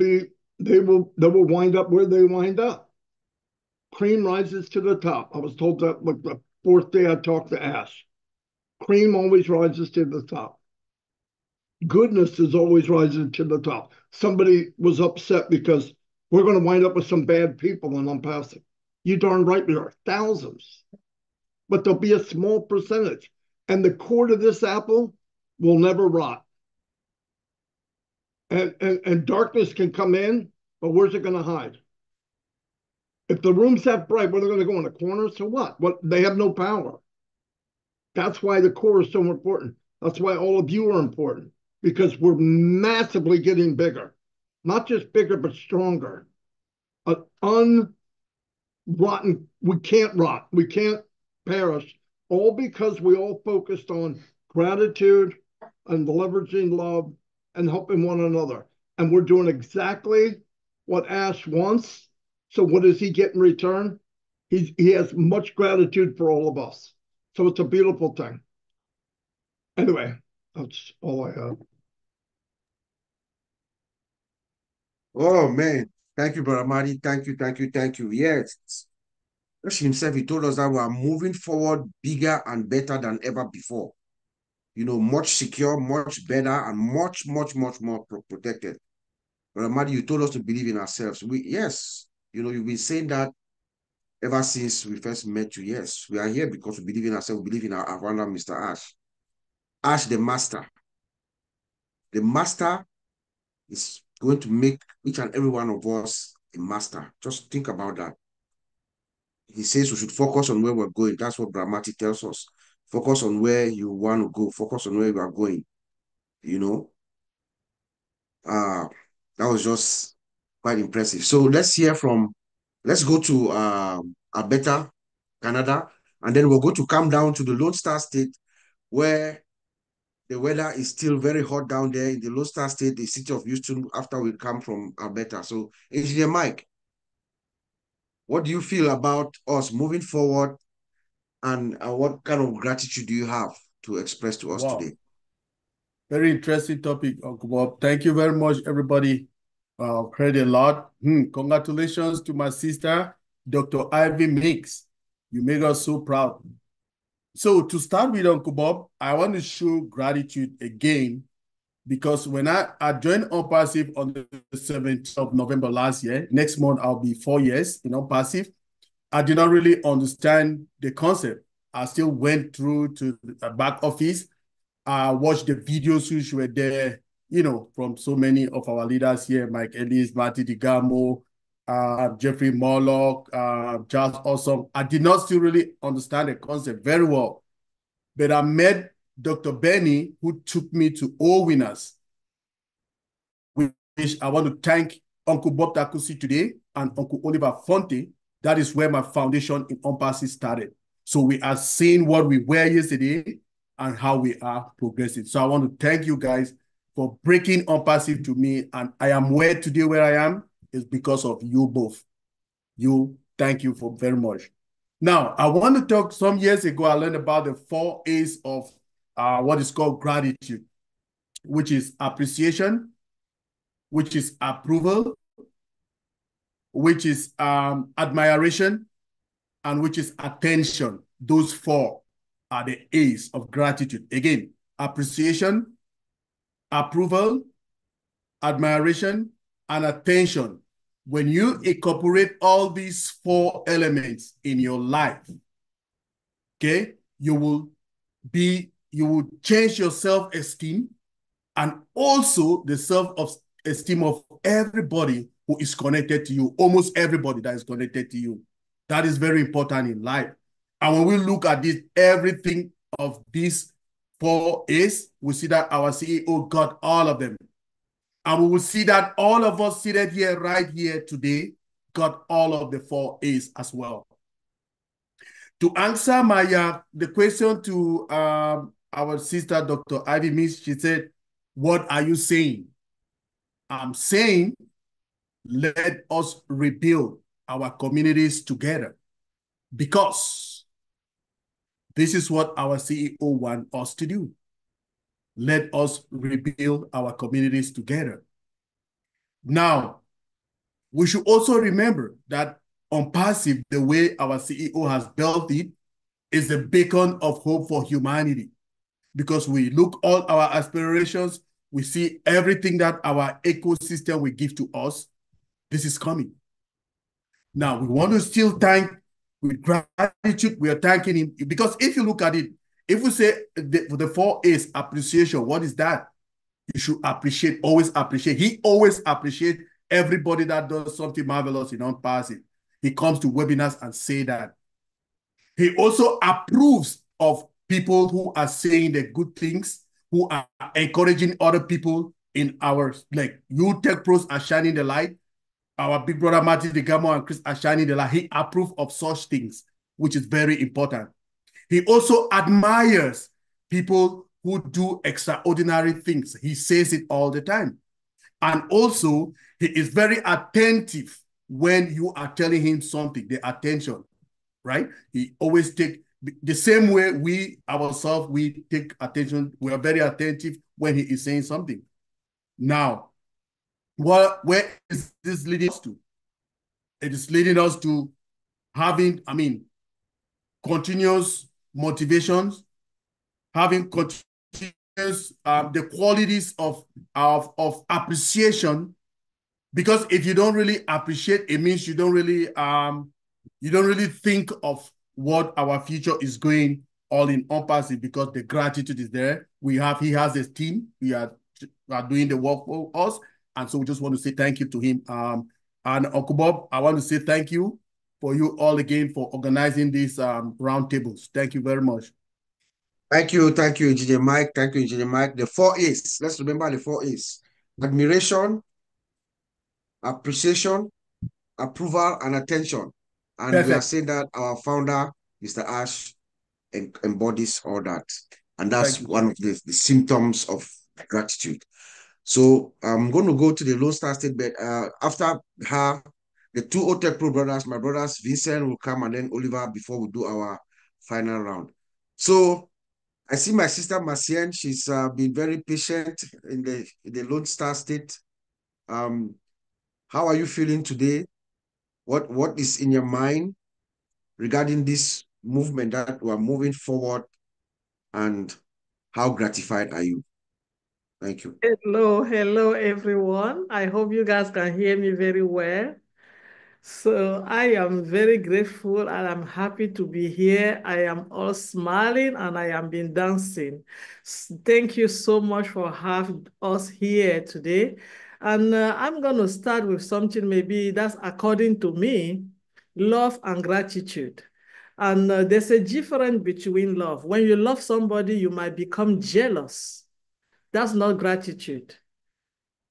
wind up where they wind up. Cream rises to the top. I was told that like the fourth day I talked to Ash. Cream always rises to the top. Goodness is always rising to the top. Somebody was upset because we're going to wind up with some bad people in ONPASSIVE. You darn right we are. Thousands. But there'll be a small percentage. And the core to this apple will never rot. And darkness can come in, but where's it going to hide? If the room's that bright, where they're going to go in a corner, so what? They have no power. That's why the core is so important. That's why all of you are important, because we're massively getting bigger. Not just bigger, but stronger. Unrotten, we can't rot. We can't perish. All because we all focused on gratitude and leveraging love and helping one another. And we're doing exactly what Ash wants. So what does he get in return? He has much gratitude for all of us. So it's a beautiful thing. Anyway, that's all I have. Oh, man. Thank you, Brother Marty. Thank you, thank you, thank you. Yes. He himself, he told us that we are moving forward bigger and better than ever before. You know, much secure, much better, and much, much, much more protected. Brother Marty, you told us to believe in ourselves. Yes. You know, you've been saying that ever since we first met you. Yes, we are here because we believe in ourselves. We believe in our founder, Mr. Ash. Ash, the master. The master is going to make each and every one of us a master. Just think about that. He says we should focus on where we're going. That's what Bramati tells us. Focus on where you want to go. Focus on where you are going. You know? That was just quite impressive. So let's hear from, let's go to Alberta, Canada, and then we'll go to come down to the Lone Star State, where the weather is still very hot down there in the Lone Star State, the city of Houston, after we come from Alberta. So, Engineer Mike, what do you feel about us moving forward, and what kind of gratitude do you have to express to us today? Very interesting topic, Uncle Bob. Thank you very much, everybody. I've heard a lot. Congratulations to my sister, Dr. Ivy Mix. You make us so proud. So to start with, Uncle Bob, I want to show gratitude again, because when I joined ONPASSIVE on the 17th of November last year, next month I'll be 4 years in ONPASSIVE, I did not really understand the concept. I still went through to the back office. I watched the videos which were there, you know, from so many of our leaders here, Mike Ellis, Marty DiGamo, Jeffrey Morlock, Charles Awesome. I did not still really understand the concept very well, but I met Dr. Benny, who took me to O-Winners, which I want to thank Uncle Bob Takosi today and Uncle Oliver Fonte. That is where my foundation in ONPASSIVE started. So we are seeing what we were yesterday and how we are progressing. So I want to thank you guys for breaking ONPASSIVE to me, and I am where today where I am is because of you both. Thank you for very much. Now, I want to talk, some years ago, I learned about the 4 A's of what is called gratitude, which is appreciation, which is approval, which is admiration, and which is attention. Those 4 are the A's of gratitude. Again, appreciation, approval, admiration, and attention. When you incorporate all these 4 elements in your life, okay, you will change your self-esteem, and also the self-esteem of everybody who is connected to you, almost everybody that is connected to you. That is very important in life. And when we look at this, everything of these 4 A's, we see that our CEO got all of them. And we will see that all of us seated here, right here today, got all of the 4 A's as well. To answer my the question to our sister, Dr. Ivy Mix, she said, what are you saying? I'm saying, let us rebuild our communities together, because this is what our CEO wants us to do. Let us rebuild our communities together. Now, we should also remember that ONPASSIVE, the way our CEO has built it, is the beacon of hope for humanity. Because we look at all our aspirations, we see everything that our ecosystem will give to us. This is coming. Now, we want to still thank, with gratitude, we are thanking him. Because if you look at it, if we say the 4 A's, appreciation, what is that? You should appreciate, always appreciate. He always appreciates everybody that does something marvelous in ONPASSIVE. He comes to webinars and say that. He also approves of people who are saying the good things who are encouraging other people in our, like, O-Tech Pros are shining the light. Our big brother, Marty DiGamo and Chris are shining the light. He approves of such things, which is very important. He also admires people who do extraordinary things. He says it all the time. And also, he is very attentive when you are telling him something, the attention, right? He always takes, the same way we ourselves, we take attention, we are very attentive when he is saying something. Now, where is this leading us to? It is leading us to having, I mean, continuous motivations, having continuous the qualities of appreciation, because if you don't really appreciate, it means you don't really think of what our future is going all in ONPASSIVE, because the gratitude is there. We have, he has his team. We are doing the work for us. And so we just want to say thank you to him. And Uncle Bob, I want to say thank you for you all again for organizing these round tables. Thank you very much. Thank you, Engineer Mike. Thank you, Engineer Mike. The 4 A's, let's remember the 4 A's. Admiration, appreciation, approval, and attention. And perfect. We are saying that our founder, Mr. Ash, embodies all that. And that's one of the symptoms of gratitude. So I'm going to go to the Lone Star State, but after her, the two O-Tech Pro brothers, my brothers, Vincent will come, and then Oliver, before we do our final round. So I see my sister, Martienne. She's been very patient in the Lone Star State. How are you feeling today? What is in your mind regarding this movement that we are moving forward, and how gratified are you? Thank you. Hello, hello, everyone. I hope you guys can hear me very well. So I am very grateful, and I'm happy to be here. I am all smiling, and I am been dancing. Thank you so much for having us here today. And I'm going to start with something maybe that's according to me, love and gratitude. And there's a difference between love. When you love somebody, you might become jealous. That's not gratitude.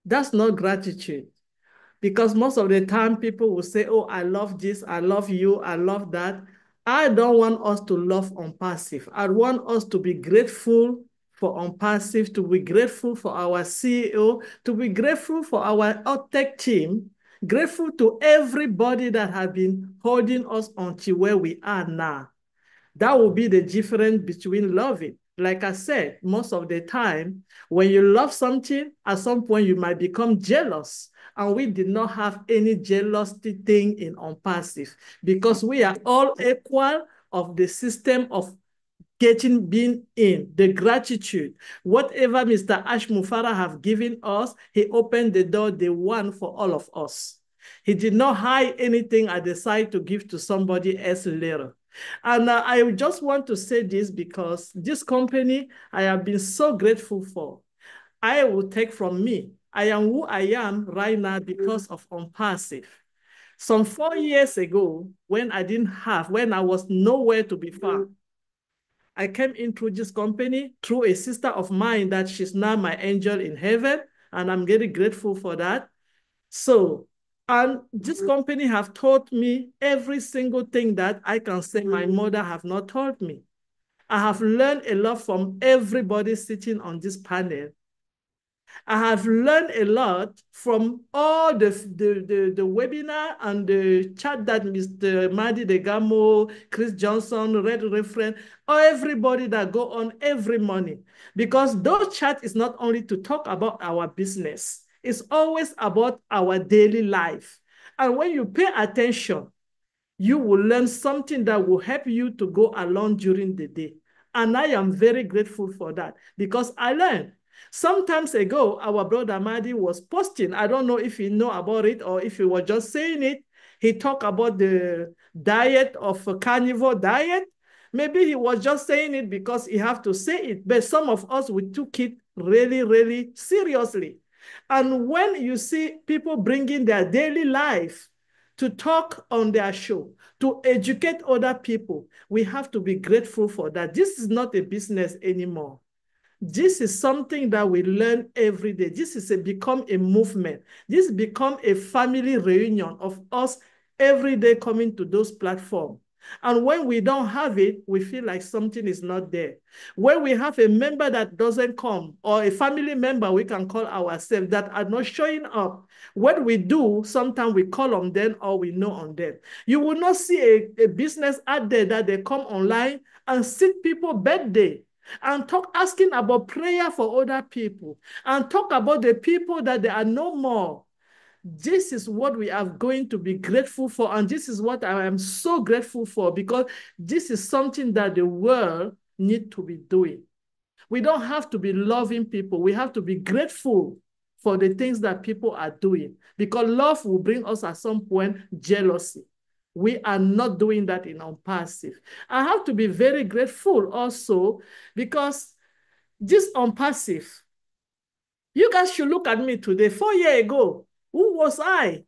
That's not gratitude. Because most of the time people will say, oh, I love this, I love you, I love that. I don't want us to love ONPASSIVE. I want us to be grateful for ONPASSIVE, to be grateful for our CEO, to be grateful for our O-Tech team, grateful to everybody that have been holding us until where we are now. That will be the difference between loving. Like I said, most of the time, when you love something, at some point you might become jealous. And we did not have any jealousy thing in ONPASSIVE, because we are all equal of the system of getting being in, the gratitude. Whatever Mr. Ash Mufareh have given us, he opened the door, the one for all of us. He did not hide anything at the side to give to somebody else later. And I just want to say this, because this company I have been so grateful for. I will take from me. I am who I am right now because of ONPASSIVE. Some 4 years ago, when I didn't have, when I was nowhere to be found, I came into this company through a sister of mine that she's now my angel in heaven, and I'm very grateful for that. So, and this company have taught me every single thing that I can say my mother have not taught me. I have learned a lot from everybody sitting on this panel. I have learned a lot from all the webinar and the chat that Mr. Marty DiGamo, Chris Johnson, Red Reference, or everybody that go on every morning. Because those chats is not only to talk about our business, it's always about our daily life. And when you pay attention, you will learn something that will help you to go along during the day. And I am very grateful for that, because I learned. Sometimes ago, our brother Marty was posting. I don't know if he know about it or if he was just saying it. He talked about the diet of a carnivore diet. Maybe he was just saying it because he have to say it. But some of us, we took it really, really seriously. And when you see people bringing their daily life to talk on their show, to educate other people, we have to be grateful for that. This is not a business anymore. This is something that we learn every day. This is become a movement. This become a family reunion of us every day coming to those platforms. And when we don't have it, we feel like something is not there. When we have a member that doesn't come, or a family member we can call ourselves that are not showing up, what we do, sometimes we call on them or we know on them. You will not see a business out there that they come online and sit people birthday and talk asking about prayer for other people and talk about the people that they are no more. This is what we are going to be grateful for, and this is what I am so grateful for, because this is something that the world needs to be doing. We don't have to be loving people. We have to be grateful for the things that people are doing, because love will bring us at some point jealousy. We are not doing that in ONPASSIVE. I have to be very grateful also, because this ONPASSIVE, you guys should look at me today. 4 years ago, who was I?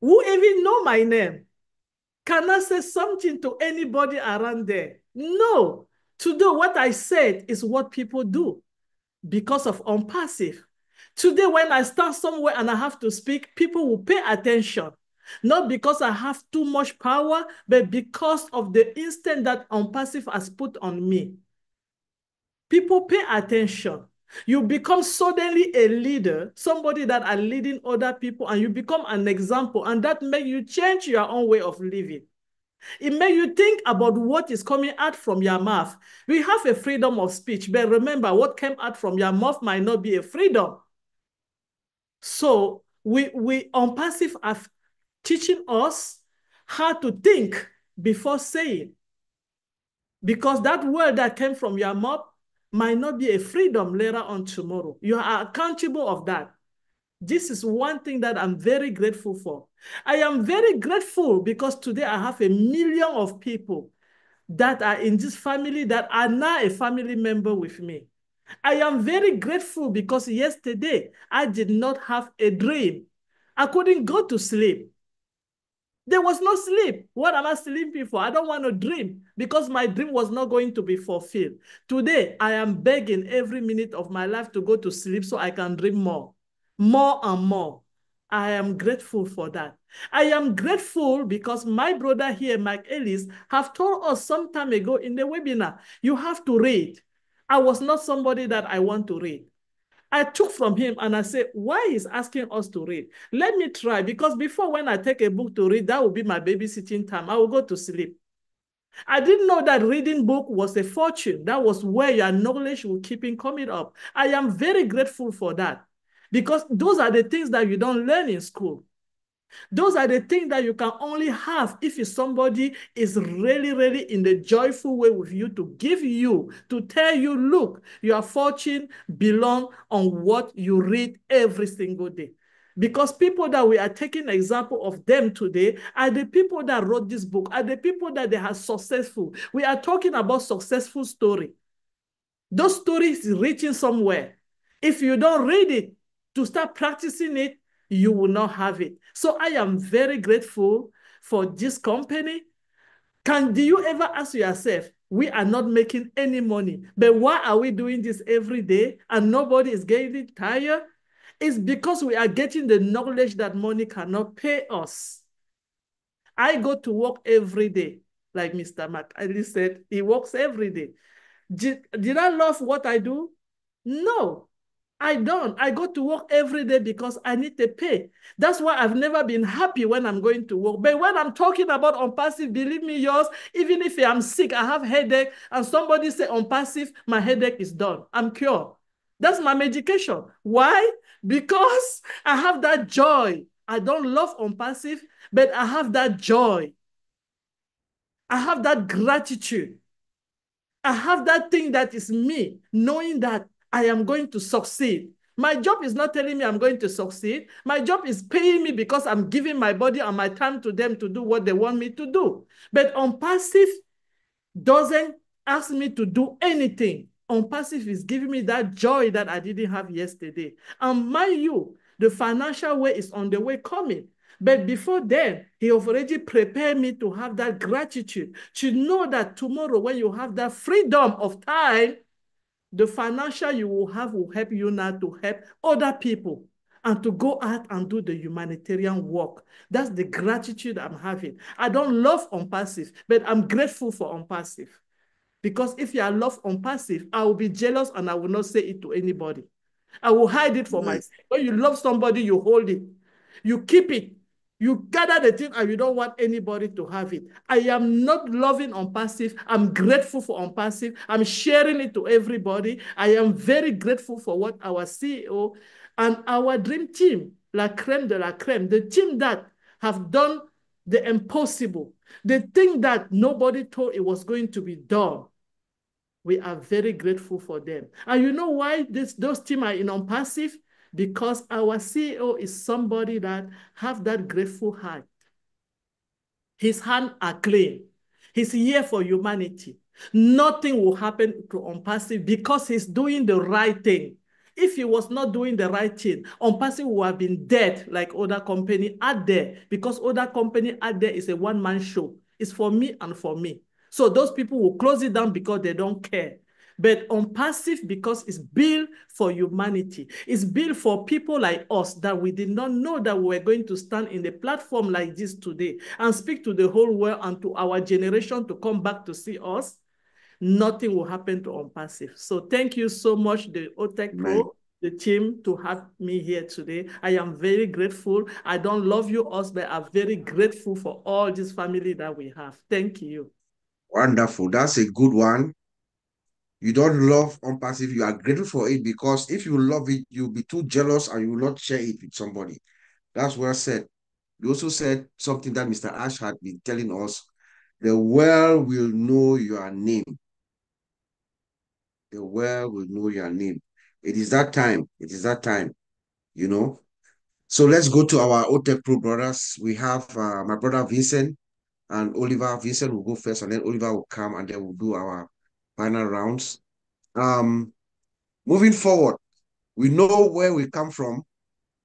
Who even know my name? Can I say something to anybody around there? No. Today, what I said is what people do because of ONPASSIVE. Today, when I start somewhere and I have to speak, people will pay attention. Not because I have too much power, but because of the instant that ONPASSIVE has put on me. People pay attention. You become suddenly a leader, somebody that are leading other people, and you become an example, and that makes you change your own way of living. It makes you think about what is coming out from your mouth. We have a freedom of speech, but remember, what came out from your mouth might not be a freedom. So we ONPASSIVE are teaching us how to think before saying, because that word that came from your mouth might not be a freedom later on tomorrow. You are accountable of that. This is one thing that I'm very grateful for. I am very grateful because today I have 1 million of people that are in this family that are now a family member with me. I am very grateful because yesterday I did not have a dream. I couldn't go to sleep. There was no sleep. What am I sleeping for? I don't want to dream because my dream was not going to be fulfilled. Today, I am begging every minute of my life to go to sleep so I can dream more and more. I am grateful for that. I am grateful because my brother here, Mike Ellis, have told us some time ago in the webinar, you have to read. I was not somebody that I want to read. I took from him and I said, why is asking us to read? Let me try, because before when I take a book to read, that will be my babysitting time. I will go to sleep. I didn't know that reading book was a fortune. That was where your knowledge will keep coming up. I am very grateful for that, because those are the things that you don't learn in school. Those are the things that you can only have if somebody is really, really in the joyful way with you to give you, to tell you, look, your fortune belongs on what you read every single day. Because people that we are taking example of them today are the people that wrote this book, are the people that they are successful. We are talking about successful story. Those stories are reaching somewhere. If you don't read it, to start practicing it, you will not have it. So I am very grateful for this company. Do you ever ask yourself, we are not making any money, but why are we doing this every day and nobody is getting tired? It's because we are getting the knowledge that money cannot pay us. I go to work every day, like Mr. Mike Ellis said, he works every day. Did I love what I do? No. I don't. I go to work every day because I need to pay. That's why I've never been happy when I'm going to work. But when I'm talking about ONPASSIVE, believe me, yours, even if I'm sick, I have headache, and somebody say ONPASSIVE, my headache is done. I'm cured. That's my medication. Why? Because I have that joy. I don't love ONPASSIVE, but I have that joy. I have that gratitude. I have that thing that is me, knowing that I am going to succeed. My job is not telling me I'm going to succeed. My job is paying me because I'm giving my body and my time to them to do what they want me to do. But ONPASSIVE doesn't ask me to do anything. ONPASSIVE is giving me that joy that I didn't have yesterday. And mind you, the financial way is on the way coming. But before then, he already prepared me to have that gratitude, to know that tomorrow when you have that freedom of time, The financial you will have will help you now to help other people and to go out and do the humanitarian work. That's the gratitude I'm having. I don't love ONPASSIVE, but I'm grateful for ONPASSIVE. Because if you are love ONPASSIVE, I will be jealous and I will not say it to anybody. I will hide it for myself. When you love somebody, you hold it. You keep it. You gather the thing and you don't want anybody to have it. I am not loving ONPASSIVE. I'm grateful for ONPASSIVE. I'm sharing it to everybody. I am very grateful for what our CEO and our dream team, La Crème de la Crème, the team that have done the impossible, the thing that nobody thought it was going to be done. We are very grateful for them. And you know why those team are in ONPASSIVE? Because our CEO is somebody that have that grateful heart. His hands are clean. He's here for humanity. Nothing will happen to ONPASSIVE because he's doing the right thing. If he was not doing the right thing, ONPASSIVE would have been dead like other company out there, because other company out there is a one-man show. It's for me and for me. So those people will close it down because they don't care. But ONPASSIVE, because it's built for humanity. It's built for people like us that we did not know that we were going to stand in a platform like this today and speak to the whole world and to our generation to come back to see us. Nothing will happen to ONPASSIVE. So thank you so much, the O-Tech Pro, the team, to have me here today. I am very grateful. I don't love you us, but I'm very grateful for all this family that we have. Thank you. Wonderful. That's a good one. You don't love ONPASSIVE, you are grateful for it, because if you love it, you'll be too jealous and you will not share it with somebody. That's well said. You also said something that Mr. Ash had been telling us. The world will know your name. The world will know your name. It is that time. It is that time, you know. So let's go to our O-Tech Pro brothers. We have my brother Vincent and Oliver. Vincent will go first, and then Oliver will come, and then we'll do our final rounds. Moving forward, we know where we come from.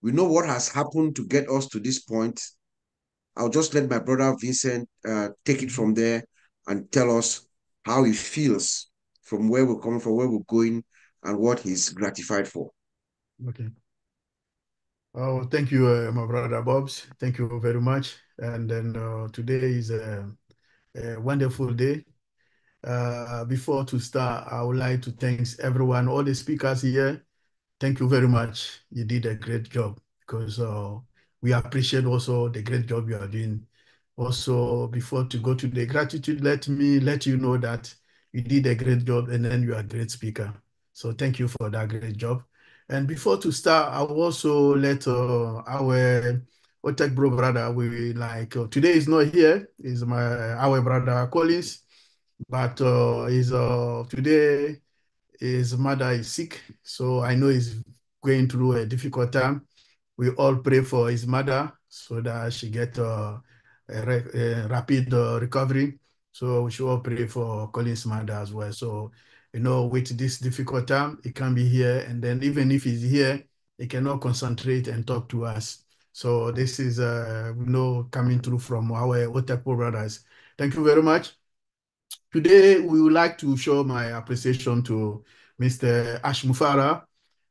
We know what has happened to get us to this point. I'll just let my brother Vincent take it from there and tell us how he feels from where we're coming from, where we're going, and what he's gratified for. Okay. Oh, thank you, my brother Bobs. Thank you very much. And then today is a wonderful day. Before to start, I would like to thank everyone, all the speakers here. Thank you very much. You did a great job, because we appreciate also the great job you are doing. Also, before to go to the gratitude, let me let you know that you did a great job, and then you are a great speaker. So thank you for that great job. And before to start, I will also let our O-Tech Bro brother, we like today is not here. Is our brother Collins. But today his mother is sick, so I know he's going through a difficult time. We all pray for his mother so that she get a rapid recovery. So we should all pray for Colin's mother as well. So, you know, with this difficult time, he can't be here. And then even if he's here, he cannot concentrate and talk to us. So this is, you know, coming through from our O-Tech Pro brothers. Thank you very much. Today, we would like to show my appreciation to Mr. Ash Mufareh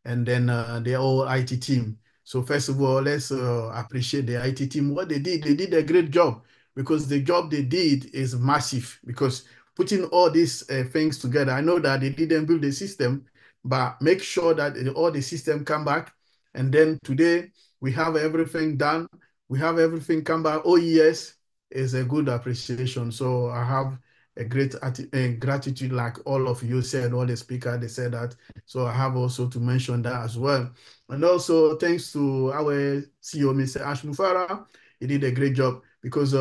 and then the whole IT team. So first of all, let's appreciate the IT team. What they did a great job, because the job they did is massive, because putting all these things together, I know that they didn't build the system, but make sure that all the system come back. And then today, we have everything done. We have everything come back. OES is a good appreciation. So I have a great gratitude, like all of you said, all the speakers, they said that. So I have also to mention that as well. And also thanks to our CEO, Mr. Ash Mufareh. He did a great job, because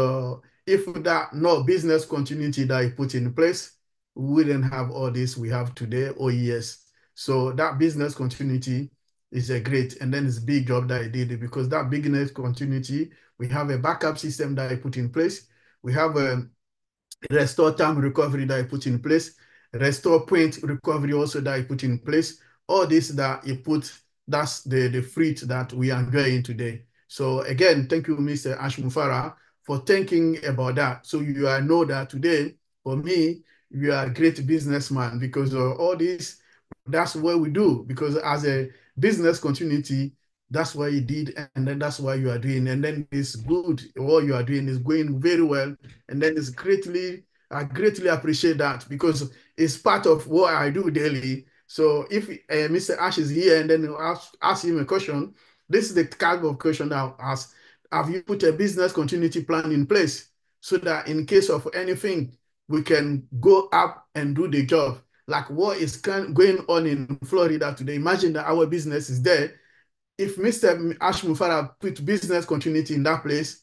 if that no business continuity that he put in place, we wouldn't have all this we have today, OES. So that business continuity is a great, and then it's a big job that he did, because that business continuity, we have a backup system that he put in place. We have a restore time recovery that I put in place, restore point recovery also that I put in place. All this that you put, that's the fruit that we are enjoying today. So again, thank you, Mr. Ash Mufareh, for thinking about that. So you know that today, for me, you are a great businessman, because all this That's what we do, because as a business continuity, that's what you did, and then that's what you are doing. And then it's good, what you are doing is going very well. And then it's greatly, I greatly appreciate that, because it's part of what I do daily. So if Mr. Ash is here and then you ask him a question, this is the type of question I'll ask. Have you put a business continuity plan in place so that in case of anything, we can go up and do the job? Like what is going on in Florida today? Imagine that our business is there. If Mr. Ash Mufareh put business continuity in that place,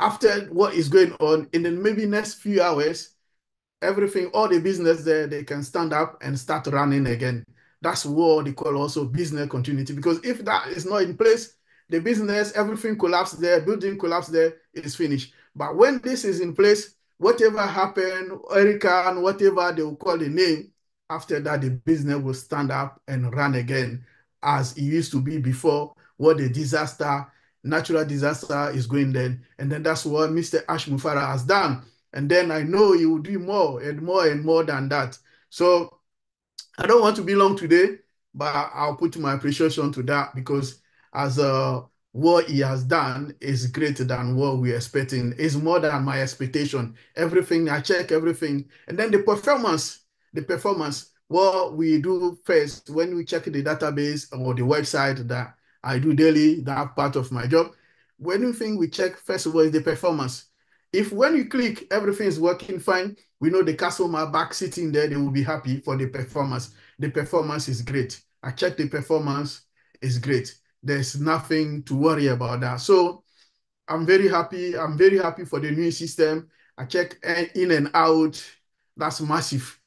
after what is going on, in the maybe next few hours, everything, all the business there, they can stand up and start running again. That's what they call also business continuity. Because if that is not in place, the business, everything collapses there, building collapses there, it is finished. But when this is in place, whatever happened, Erica and whatever they will call the name, after that, the business will stand up and run again as it used to be before. What the disaster, natural disaster is going then. And then that's what Mr. Ash Mufareh has done. And then I know he will do more and more and more than that. So I don't want to be long today, but I'll put my appreciation to that, because as what he has done is greater than what we're expecting. It's more than my expectation. Everything, I check everything. And then the performance, what we do first, when we check the database or the website that I do daily, that part of my job, one thing we check first of all is the performance. If when you click, everything is working fine, we know the customer back sitting there, they will be happy for the performance. The performance is great. I check the performance, it's great. There's nothing to worry about that. So I'm very happy. I'm very happy for the new system. I check in and out. That's massive.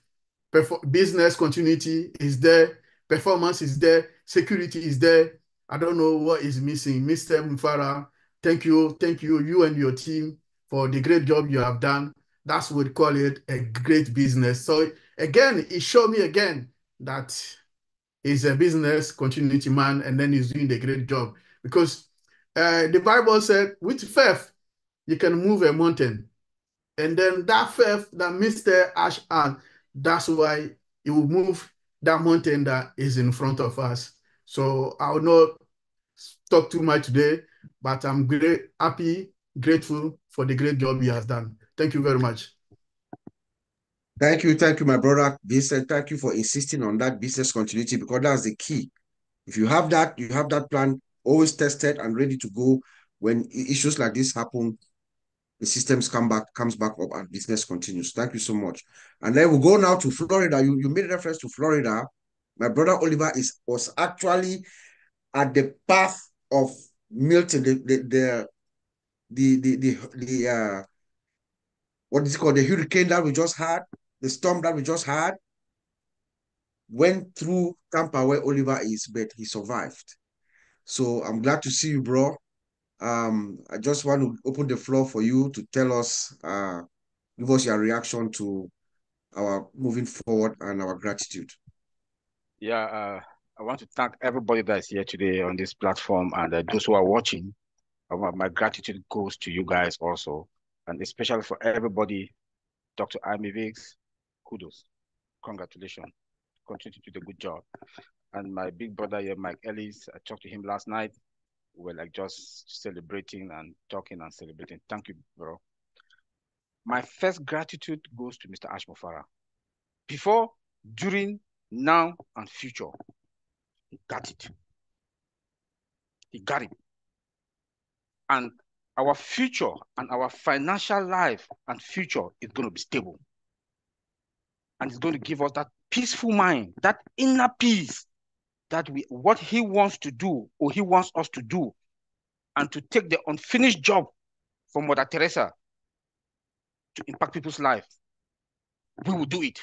Business continuity is there. Performance is there. Security is there. I don't know what is missing. Mr. Mufareh, thank you. Thank you, you and your team, for the great job you have done. That's what we call it, a great business. So again, it showed me again that he's a business continuity man, and then he's doing the great job. Because the Bible said, with faith, you can move a mountain. And then that faith that Mr. Ash had, that's why he will move that mountain that is in front of us. So I will not talk too much today, but I'm happy, grateful for the great job he has done. Thank you very much. Thank you, my brother Vincent. Thank you for insisting on that business continuity, because that's the key. If you have that, you have that plan always tested and ready to go. When issues like this happen, the systems comes back up, and business continues. Thank you so much. And then we'll go now to Florida. You made reference to Florida. My brother Oliver was actually at the path of Milton, the hurricane that we just had. The storm that we just had went through Tampa, where Oliver is, but he survived. So I'm glad to see you, bro. I just want to open the floor for you to tell us, give us your reaction to our moving forward and our gratitude. Yeah, I want to thank everybody that's here today on this platform, and those who are watching. My gratitude goes to you guys also, and especially for everybody. Dr. Ivy Mix, kudos, congratulations, continue to do the good job. And my big brother here, Mike Ellis, I talked to him last night. We were like just celebrating and talking and celebrating. Thank you, bro. My first gratitude goes to Mr. Ash Mufareh. Before, during, now, and future, he got it. He got it. And our future and our financial life and future is going to be stable. And it's going to give us that peaceful mind, that inner peace, that we, what he wants to do or he wants us to do, and to take the unfinished job from Mother Teresa to impact people's life, we will do it.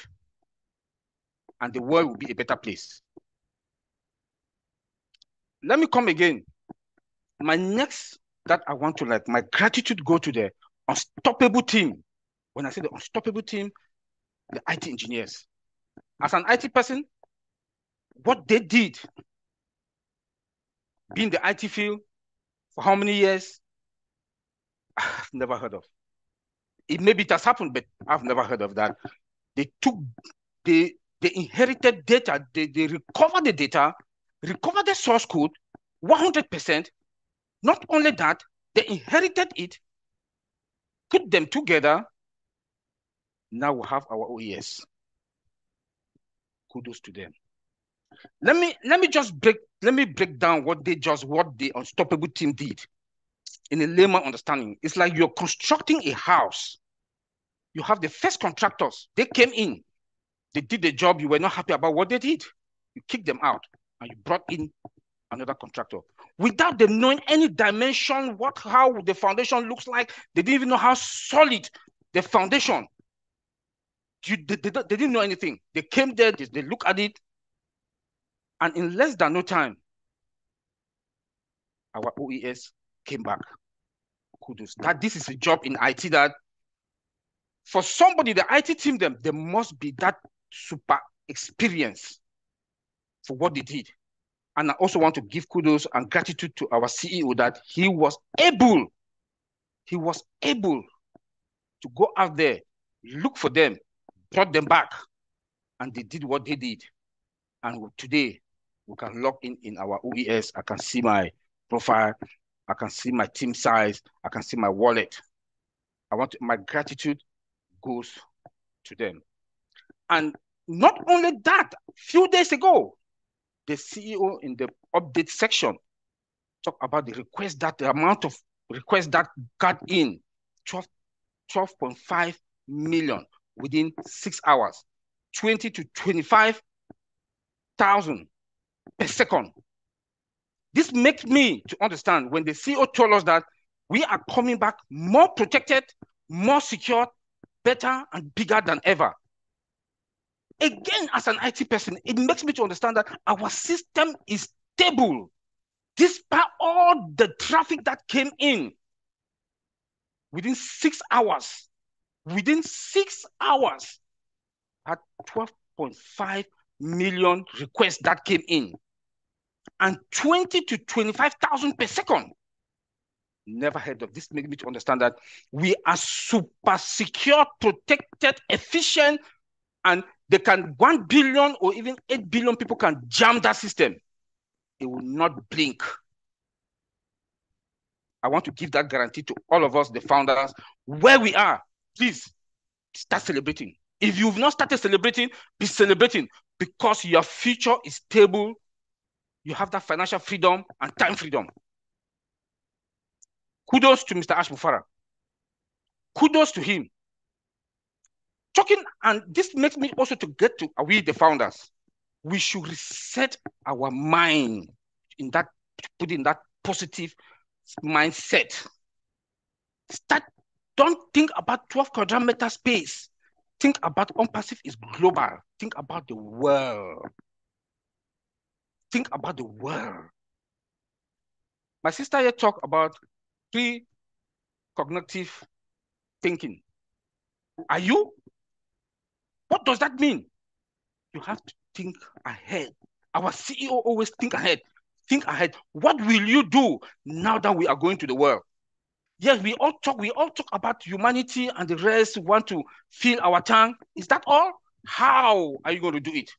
And the world will be a better place. Let me come again. My next that I want to like, my gratitude go to the unstoppable team. When I say the unstoppable team, the IT engineers. As an IT person, what they did, being the IT field for how many years, I've never heard of. It maybe it has happened, but I've never heard of that. They took, they they inherited data, they recovered the data, recovered the source code, 100%. Not only that, they inherited it, put them together. Now we have our OES. Kudos to them. Let me break down what the unstoppable team did in a layman understanding. It's like you're constructing a house. You have the first contractors. They came in. They did the job. You were not happy about what they did. You kicked them out and you brought in another contractor without them knowing any dimension, how the foundation looks like. They didn't even know how solid the foundation. They didn't know anything. They came there. They looked at it. And in less than no time, our OES came back. Kudos. That this is a job in IT that for somebody, the IT team, there must be that super experience for what they did. And I also want to give kudos and gratitude to our CEO that he was able to go out there, look for them, brought them back, and they did what they did. And today, we can log in our OES. I can see my profile. I can see my team size. I can see my wallet. My gratitude goes to them. And not only that, a few days ago, the CEO in the update section talked about the amount of requests that got in, 12.5 million within 6 hours, 20 to 25,000 per second. This makes me to understand when the CEO told us that we are coming back more protected, more secure, better, and bigger than ever. Again, as an IT person, it makes me to understand that our system is stable despite all the traffic that came in. Within 6 hours, at 12.5 million requests that came in, and 20 to 25,000 per second. Never heard of this. Make me to understand that we are super secure, protected, efficient, and they can 1 billion or even 8 billion people can jam that system. It will not blink. I want to give that guarantee to all of us, the founders, where we are. Please start celebrating. If you've not started celebrating, be celebrating, because your future is stable. You have that financial freedom and time freedom. Kudos to Mr. Ash Mufareh. Kudos to him. Talking, and this makes me also to get to we, the founders. We should reset our mind in that, put in that positive mindset. Don't think about 12 quadrat meter space. Think about ONPASSIVE is global. Think about the world. Think about the world. My sister here talked about pre-cognitive thinking. Are you? What does that mean? You have to think ahead. Our CEO always think ahead. Think ahead. What will you do now that we are going to the world? Yes, we all talk about humanity and the rest want to fill our tongue. Is that all? How are you going to do it?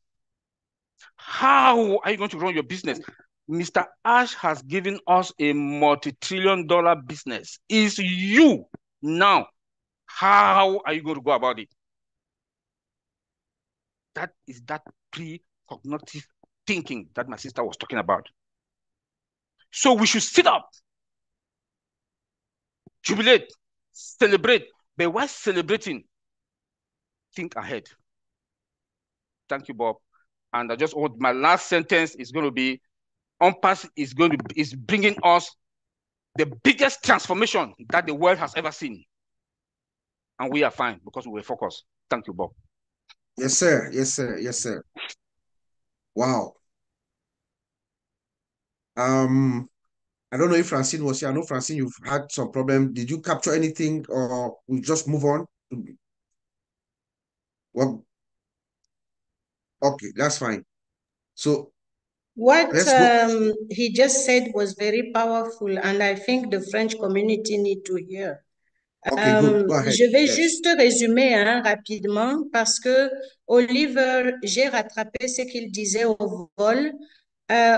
How are you going to run your business? Mr. Ash has given us a multi-trillion-dollar business. It's you now. How are you going to go about it? That is that pre-cognitive thinking that my sister was talking about. So we should sit up. Jubilate, celebrate, but while celebrating, think ahead. Thank you, Bob. And I just want my last sentence is going to be, ONPASSIVE is bringing us the biggest transformation that the world has ever seen. And we are fine because we were focused. Thank you, Bob. Yes, sir. Yes, sir. Yes, sir. Wow. I don't know if Francine was here. I know, Francine, you've had some problem. Did you capture anything or we just move on? Well, okay, that's fine. So what he just said was very powerful, and I think the French community need to hear Okay, good. Go ahead. Je vais juste résumer rapidement parce que Oliver, j'ai rattrapé ce qu'il disait au vol.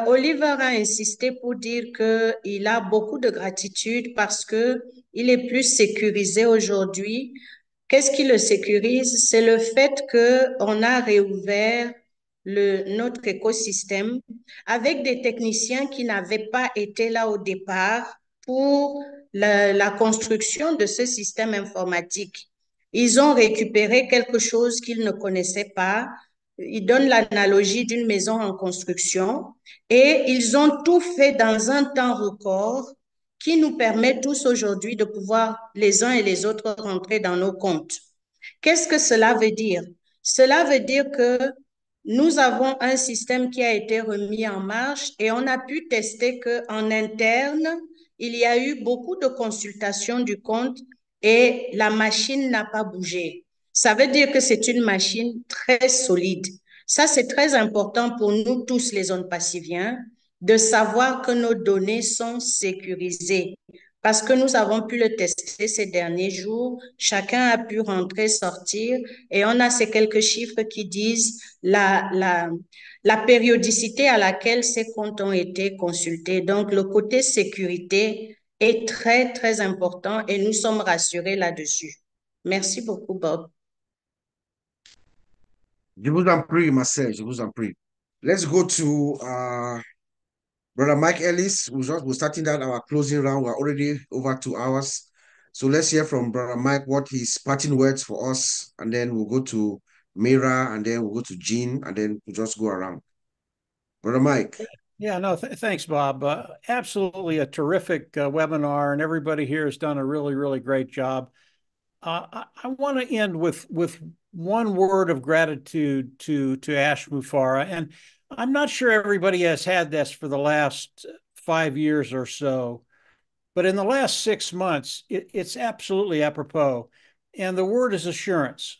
Oliver a insisté pour dire qu'il a beaucoup de gratitude parce qu'il est plus sécurisé aujourd'hui. Qu'est-ce qui le sécurise? C'est le fait qu'on a réouvert notre écosystème avec des techniciens qui n'avaient pas été là au départ pour la construction de ce système informatique. Ils ont récupéré quelque chose qu'ils ne connaissaient pas. Ils donnent l'analogie d'une maison en construction et ils ont tout fait dans un temps record qui nous permet tous aujourd'hui de pouvoir les uns et les autres rentrer dans nos comptes. Qu'est-ce que cela veut dire? Cela veut dire que nous avons un système qui a été remis en marche et on a pu tester qu'en interne, il y a eu beaucoup de consultations du compte et la machine n'a pas bougé. Ça veut dire que c'est une machine très solide. Ça, c'est très important pour nous tous les ONPASSIViens de savoir que nos données sont sécurisées parce que nous avons pu le tester ces derniers jours. Chacun a pu rentrer, sortir et on a ces quelques chiffres qui disent la périodicité à laquelle ces comptes ont été consultés. Donc, le côté sécurité est très, très important et nous sommes rassurés là-dessus. Merci beaucoup, Bob. Je vous en prie, Marcel, je vous en prie. Let's go to Brother Mike Ellis. We're starting down our closing round. We're already over 2 hours. So let's hear from Brother Mike what his parting words for us, and then we'll go to Mira, and then we'll go to Jean, and then we'll just go around. Brother Mike. Yeah, no, thanks, Bob. Absolutely a terrific webinar, and everybody here has done a really, really great job. I want to end with one word of gratitude to Ash Mufareh, and I'm not sure everybody has had this for the last 5 years or so, but in the last 6 months, it's absolutely apropos, and the word is assurance.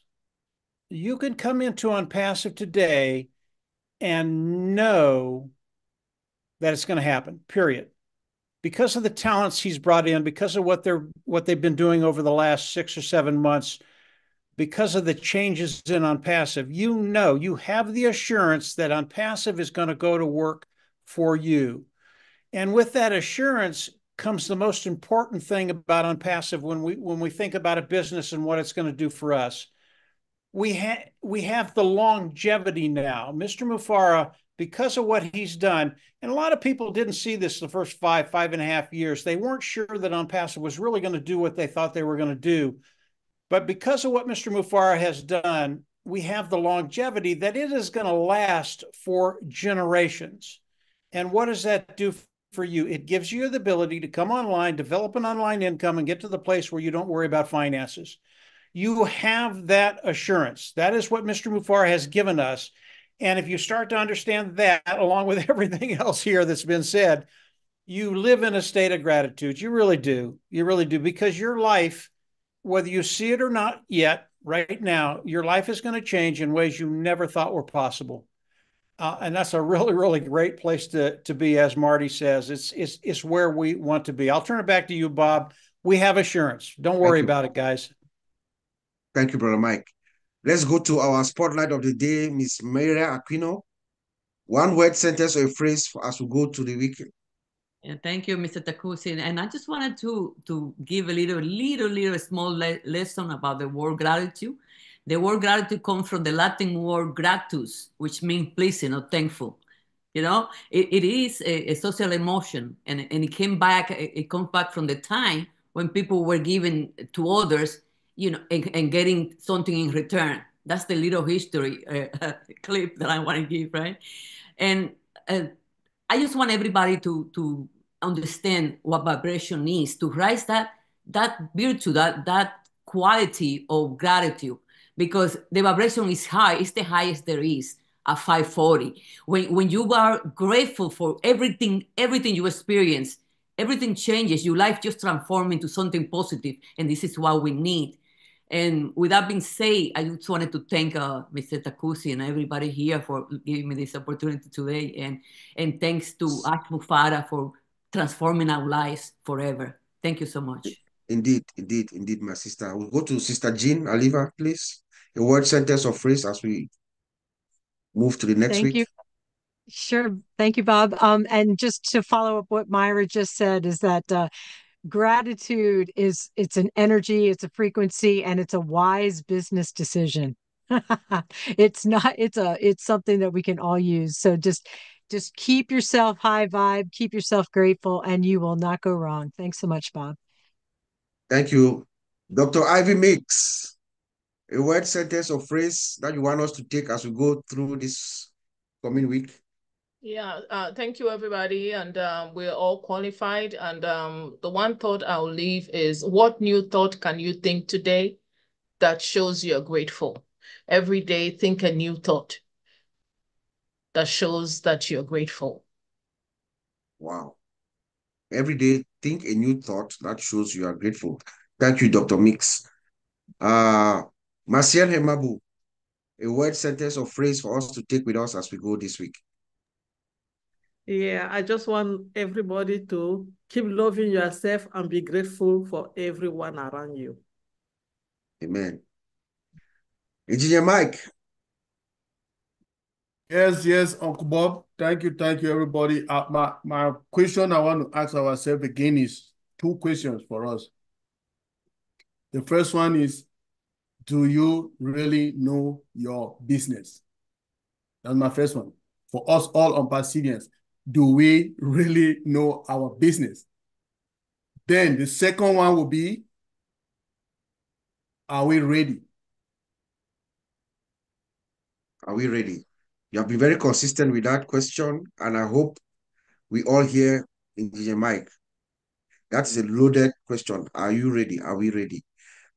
You can come into ONPASSIVE today and know that it's going to happen, period. Because of the talents he's brought in, because of what they've been doing over the last 6 or 7 months, because of the changes in ONPASSIVE, you know, you have the assurance that ONPASSIVE is going to go to work for you. And with that assurance comes the most important thing about ONPASSIVE when we think about a business and what it's going to do for us. We have the longevity now. Mr. Mufareh, because of what he's done, and a lot of people didn't see this the first five and a half years. They weren't sure that ONPASSIVE was really going to do what they thought they were going to do. But because of what Mr. Mufareh has done, we have the longevity that it is going to last for generations. And what does that do for you? It gives you the ability to come online, develop an online income, and get to the place where you don't worry about finances. You have that assurance. That is what Mr. Mufareh has given us. And if you start to understand that, along with everything else here that's been said, you live in a state of gratitude. You really do. You really do. Because your life, whether you see it or not yet, right now, your life is going to change in ways you never thought were possible. And that's a really, really great place to be, as Marty says. It's where we want to be. I'll turn it back to you, Bob. We have assurance. Don't worry about it, guys. Thank you, Brother Mike. Let's go to our spotlight of the day, Miss Mayra Aquino. One word sentence or a phrase for us to go to the weekend. Yeah, thank you, Mr. Takosi. And I just wanted to give a little small lesson about the word gratitude. The word gratitude comes from the Latin word gratus, which means pleasing or thankful. You know, it is a social emotion, and it comes back from the time when people were giving to others, you know, and getting something in return. That's the little history clip that I want to give, right? And I just want everybody to understand what vibration is, to raise that virtue, that quality of gratitude, because the vibration is high. It's the highest there is at 540. When you are grateful for everything you experience, everything changes. Your life just transforms into something positive, and this is what we need. And with that being said, I just wanted to thank Mr. Takosi and everybody here for giving me this opportunity today. And thanks to Ash Mufareh for transforming our lives forever. Thank you so much. Indeed, indeed, indeed, my sister. We'll go to Sister Gina Oliva, please. A word, sentence, or phrase as we move to the next week. Thank you. Sure. Thank you, Bob. And just to follow up what Mayra just said is that gratitude is, it's an energy, it's a frequency, and it's a wise business decision. It's something that we can all use. So just keep yourself high vibe, keep yourself grateful, and you will not go wrong. Thanks so much, Bob. Thank you. Dr. Ivy Mix, a word, sentence, or phrase that you want us to take as we go through this coming week. Yeah, thank you, everybody. And we're all qualified. And the one thought I'll leave is, what new thought can you think today that shows you're grateful? Every day, think a new thought that shows that you're grateful. Wow. Every day, think a new thought that shows you are grateful. Thank you, Dr. Mix. Martienne Hemabu, a word, sentence, or phrase for us to take with us as we go this week. Yeah, I just want everybody to keep loving yourself and be grateful for everyone around you. Amen. Engineer Mike. Yes, Uncle Bob. Thank you, everybody. My question I want to ask ourselves again is two questions for us. The first one is, do you really know your business? That's my first one. For us all ONPASSIVians, do we really know our business? Then the second one will be, are we ready? Are we ready? You have been very consistent with that question, and I hope we all hear in DJ Mike. That's a loaded question. Are you ready? Are we ready?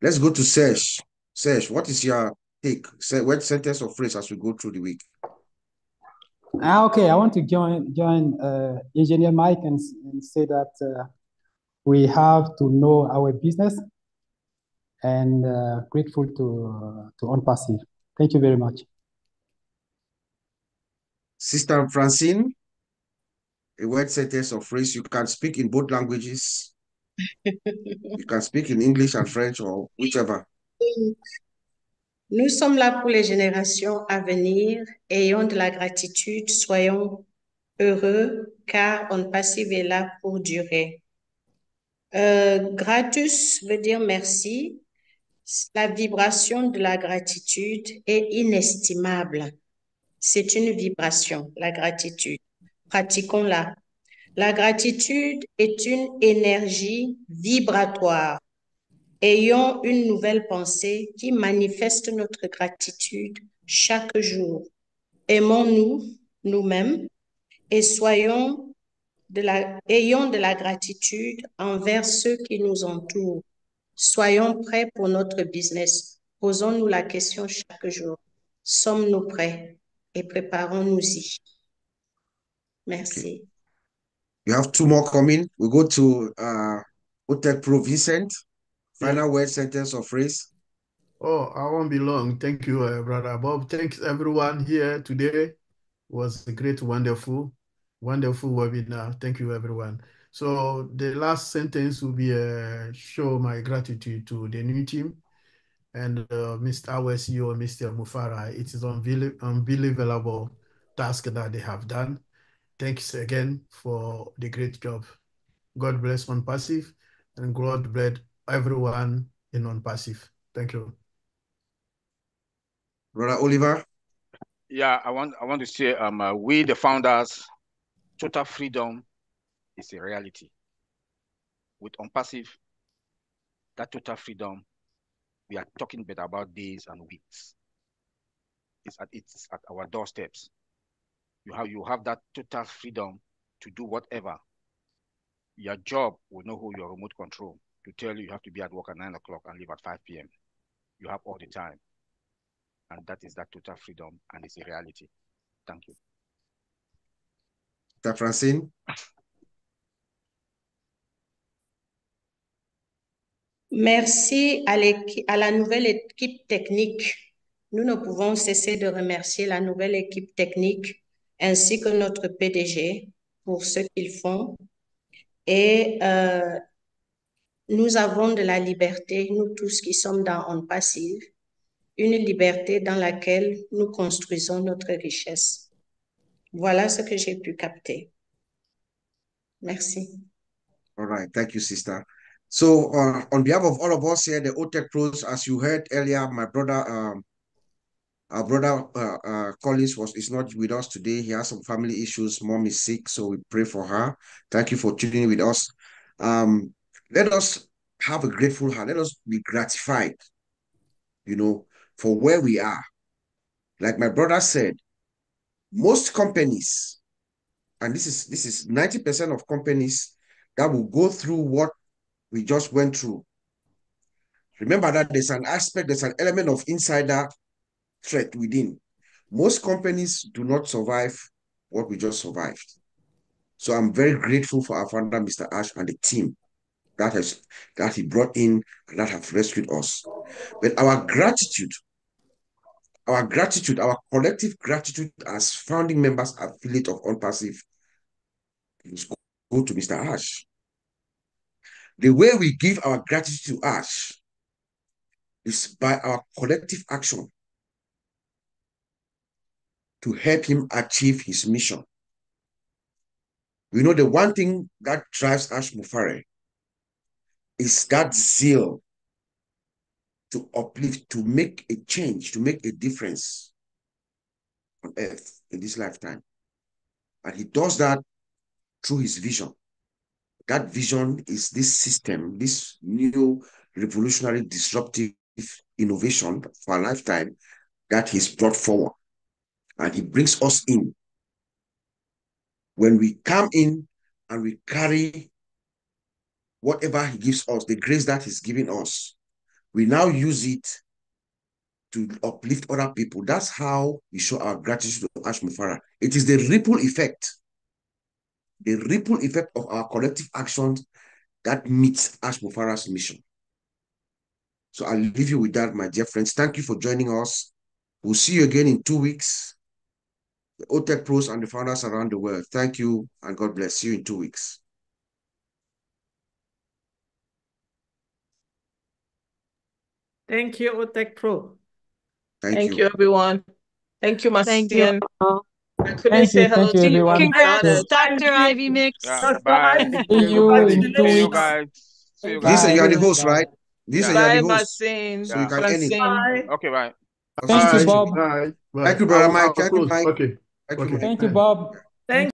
Let's go to Serge. Serge, what is your take? What sentence or phrase as we go through the week? Okay, I want to join Engineer Mike and say that we have to know our business, and grateful to ONPASSIVe. Thank you very much. Sister Francine, a word, sentence, or phrase. You can speak in both languages. You can speak in English and French or whichever. Nous sommes là pour les générations à venir. Ayons de la gratitude, soyons heureux, car ONPASSIVe est là pour durer. Gratus veut dire merci. La vibration de la gratitude est inestimable. C'est une vibration, la gratitude. Pratiquons-la. La gratitude est une énergie vibratoire. Ayons une nouvelle pensée qui manifeste notre gratitude chaque jour. Aimons-nous nous-mêmes et ayons de la gratitude envers ceux qui nous entourent. Soyons prêts pour notre business. Posons-nous la question chaque jour. Sommes-nous prêts? Et préparons-nous-y. Merci. Okay. You have two more coming. We go to O-Tech Pro Vincent. Final word, sentence, or phrase. Oh, I won't be long. Thank you, Brother Bob. Thanks, everyone here today. It was a great, wonderful webinar. Thank you, everyone. So the last sentence will be show my gratitude to the new team. And Mr. our CEO, Mr. Mufareh, it is unbelievable task that they have done. Thanks again for the great job. God bless ONPASSIVe, and God bless everyone in ONPASSIVe. Thank you. Brother Oliver? Yeah, I want to say we, the founders, total freedom is a reality. With ONPASSIVe, that total freedom, we are talking better about days and weeks. It's at our doorsteps. You have that total freedom to do whatever. Your job will know who your remote control to tell you have to be at work at 9 o'clock and leave at 5 p.m. You have all the time, and that is that total freedom, and it's a reality. Thank you. Dr. Francine. Merci à la nouvelle équipe technique. Nous ne pouvons cesser de remercier la nouvelle équipe technique ainsi que notre PDG pour ce qu'ils font. Et Nous avons de la liberté, nous tous qui sommes dans ONPASSIVE, une liberté dans laquelle nous construisons notre richesse. Voilà ce que j'ai pu capter. Merci. All right. Thank you, sister. So on behalf of all of us here, the O-Tech Pros, as you heard earlier, my brother, our brother Collins is not with us today. He has some family issues. Mom is sick, so we pray for her. Thank you for tuning in with us. Let us have a grateful heart. Let us be gratified, you know, for where we are. Like my brother said, most companies, and this is 90% of companies that will go through what we just went through. Remember that there's an element of insider threat within. Most companies do not survive what we just survived. So I'm very grateful for our founder, Mr. Ash, and the team that he brought in and that have rescued us. But our collective gratitude as founding members, affiliate of ONPASSIVE, go to Mr. Ash. The way we give our gratitude to Ash is by our collective action to help him achieve his mission. You know, the one thing that drives Ash Mufareh is that zeal to uplift, to make a change, to make a difference on earth in this lifetime. And he does that through his vision. That vision is this system, this new revolutionary, disruptive innovation for a lifetime that he's brought forward. And he brings us in. When we come in and we carry whatever he gives us, the grace that he's giving us, we now use it to uplift other people. That's how we show our gratitude to Ash Mufareh. It is the ripple effect. The ripple effect of our collective actions that meets Ash Mufareh's mission. So I'll leave you with that, my dear friends. Thank you for joining us. We'll see you again in 2 weeks. The O-Tech Pros and the founders around the world. Thank you and God bless you in 2 weeks. Thank you, O-Tech Pro. Thank you, everyone. Thank you, Martienne. Thank you, everyone. Congrats, Dr. Ivy Mix. Yeah, bye. See you guys. Lisa, you are the host, right? So you can end it. Bye. Okay, bye. Thank you, Bob. Bye. Thank you, brother Mike. Thank you, Bob.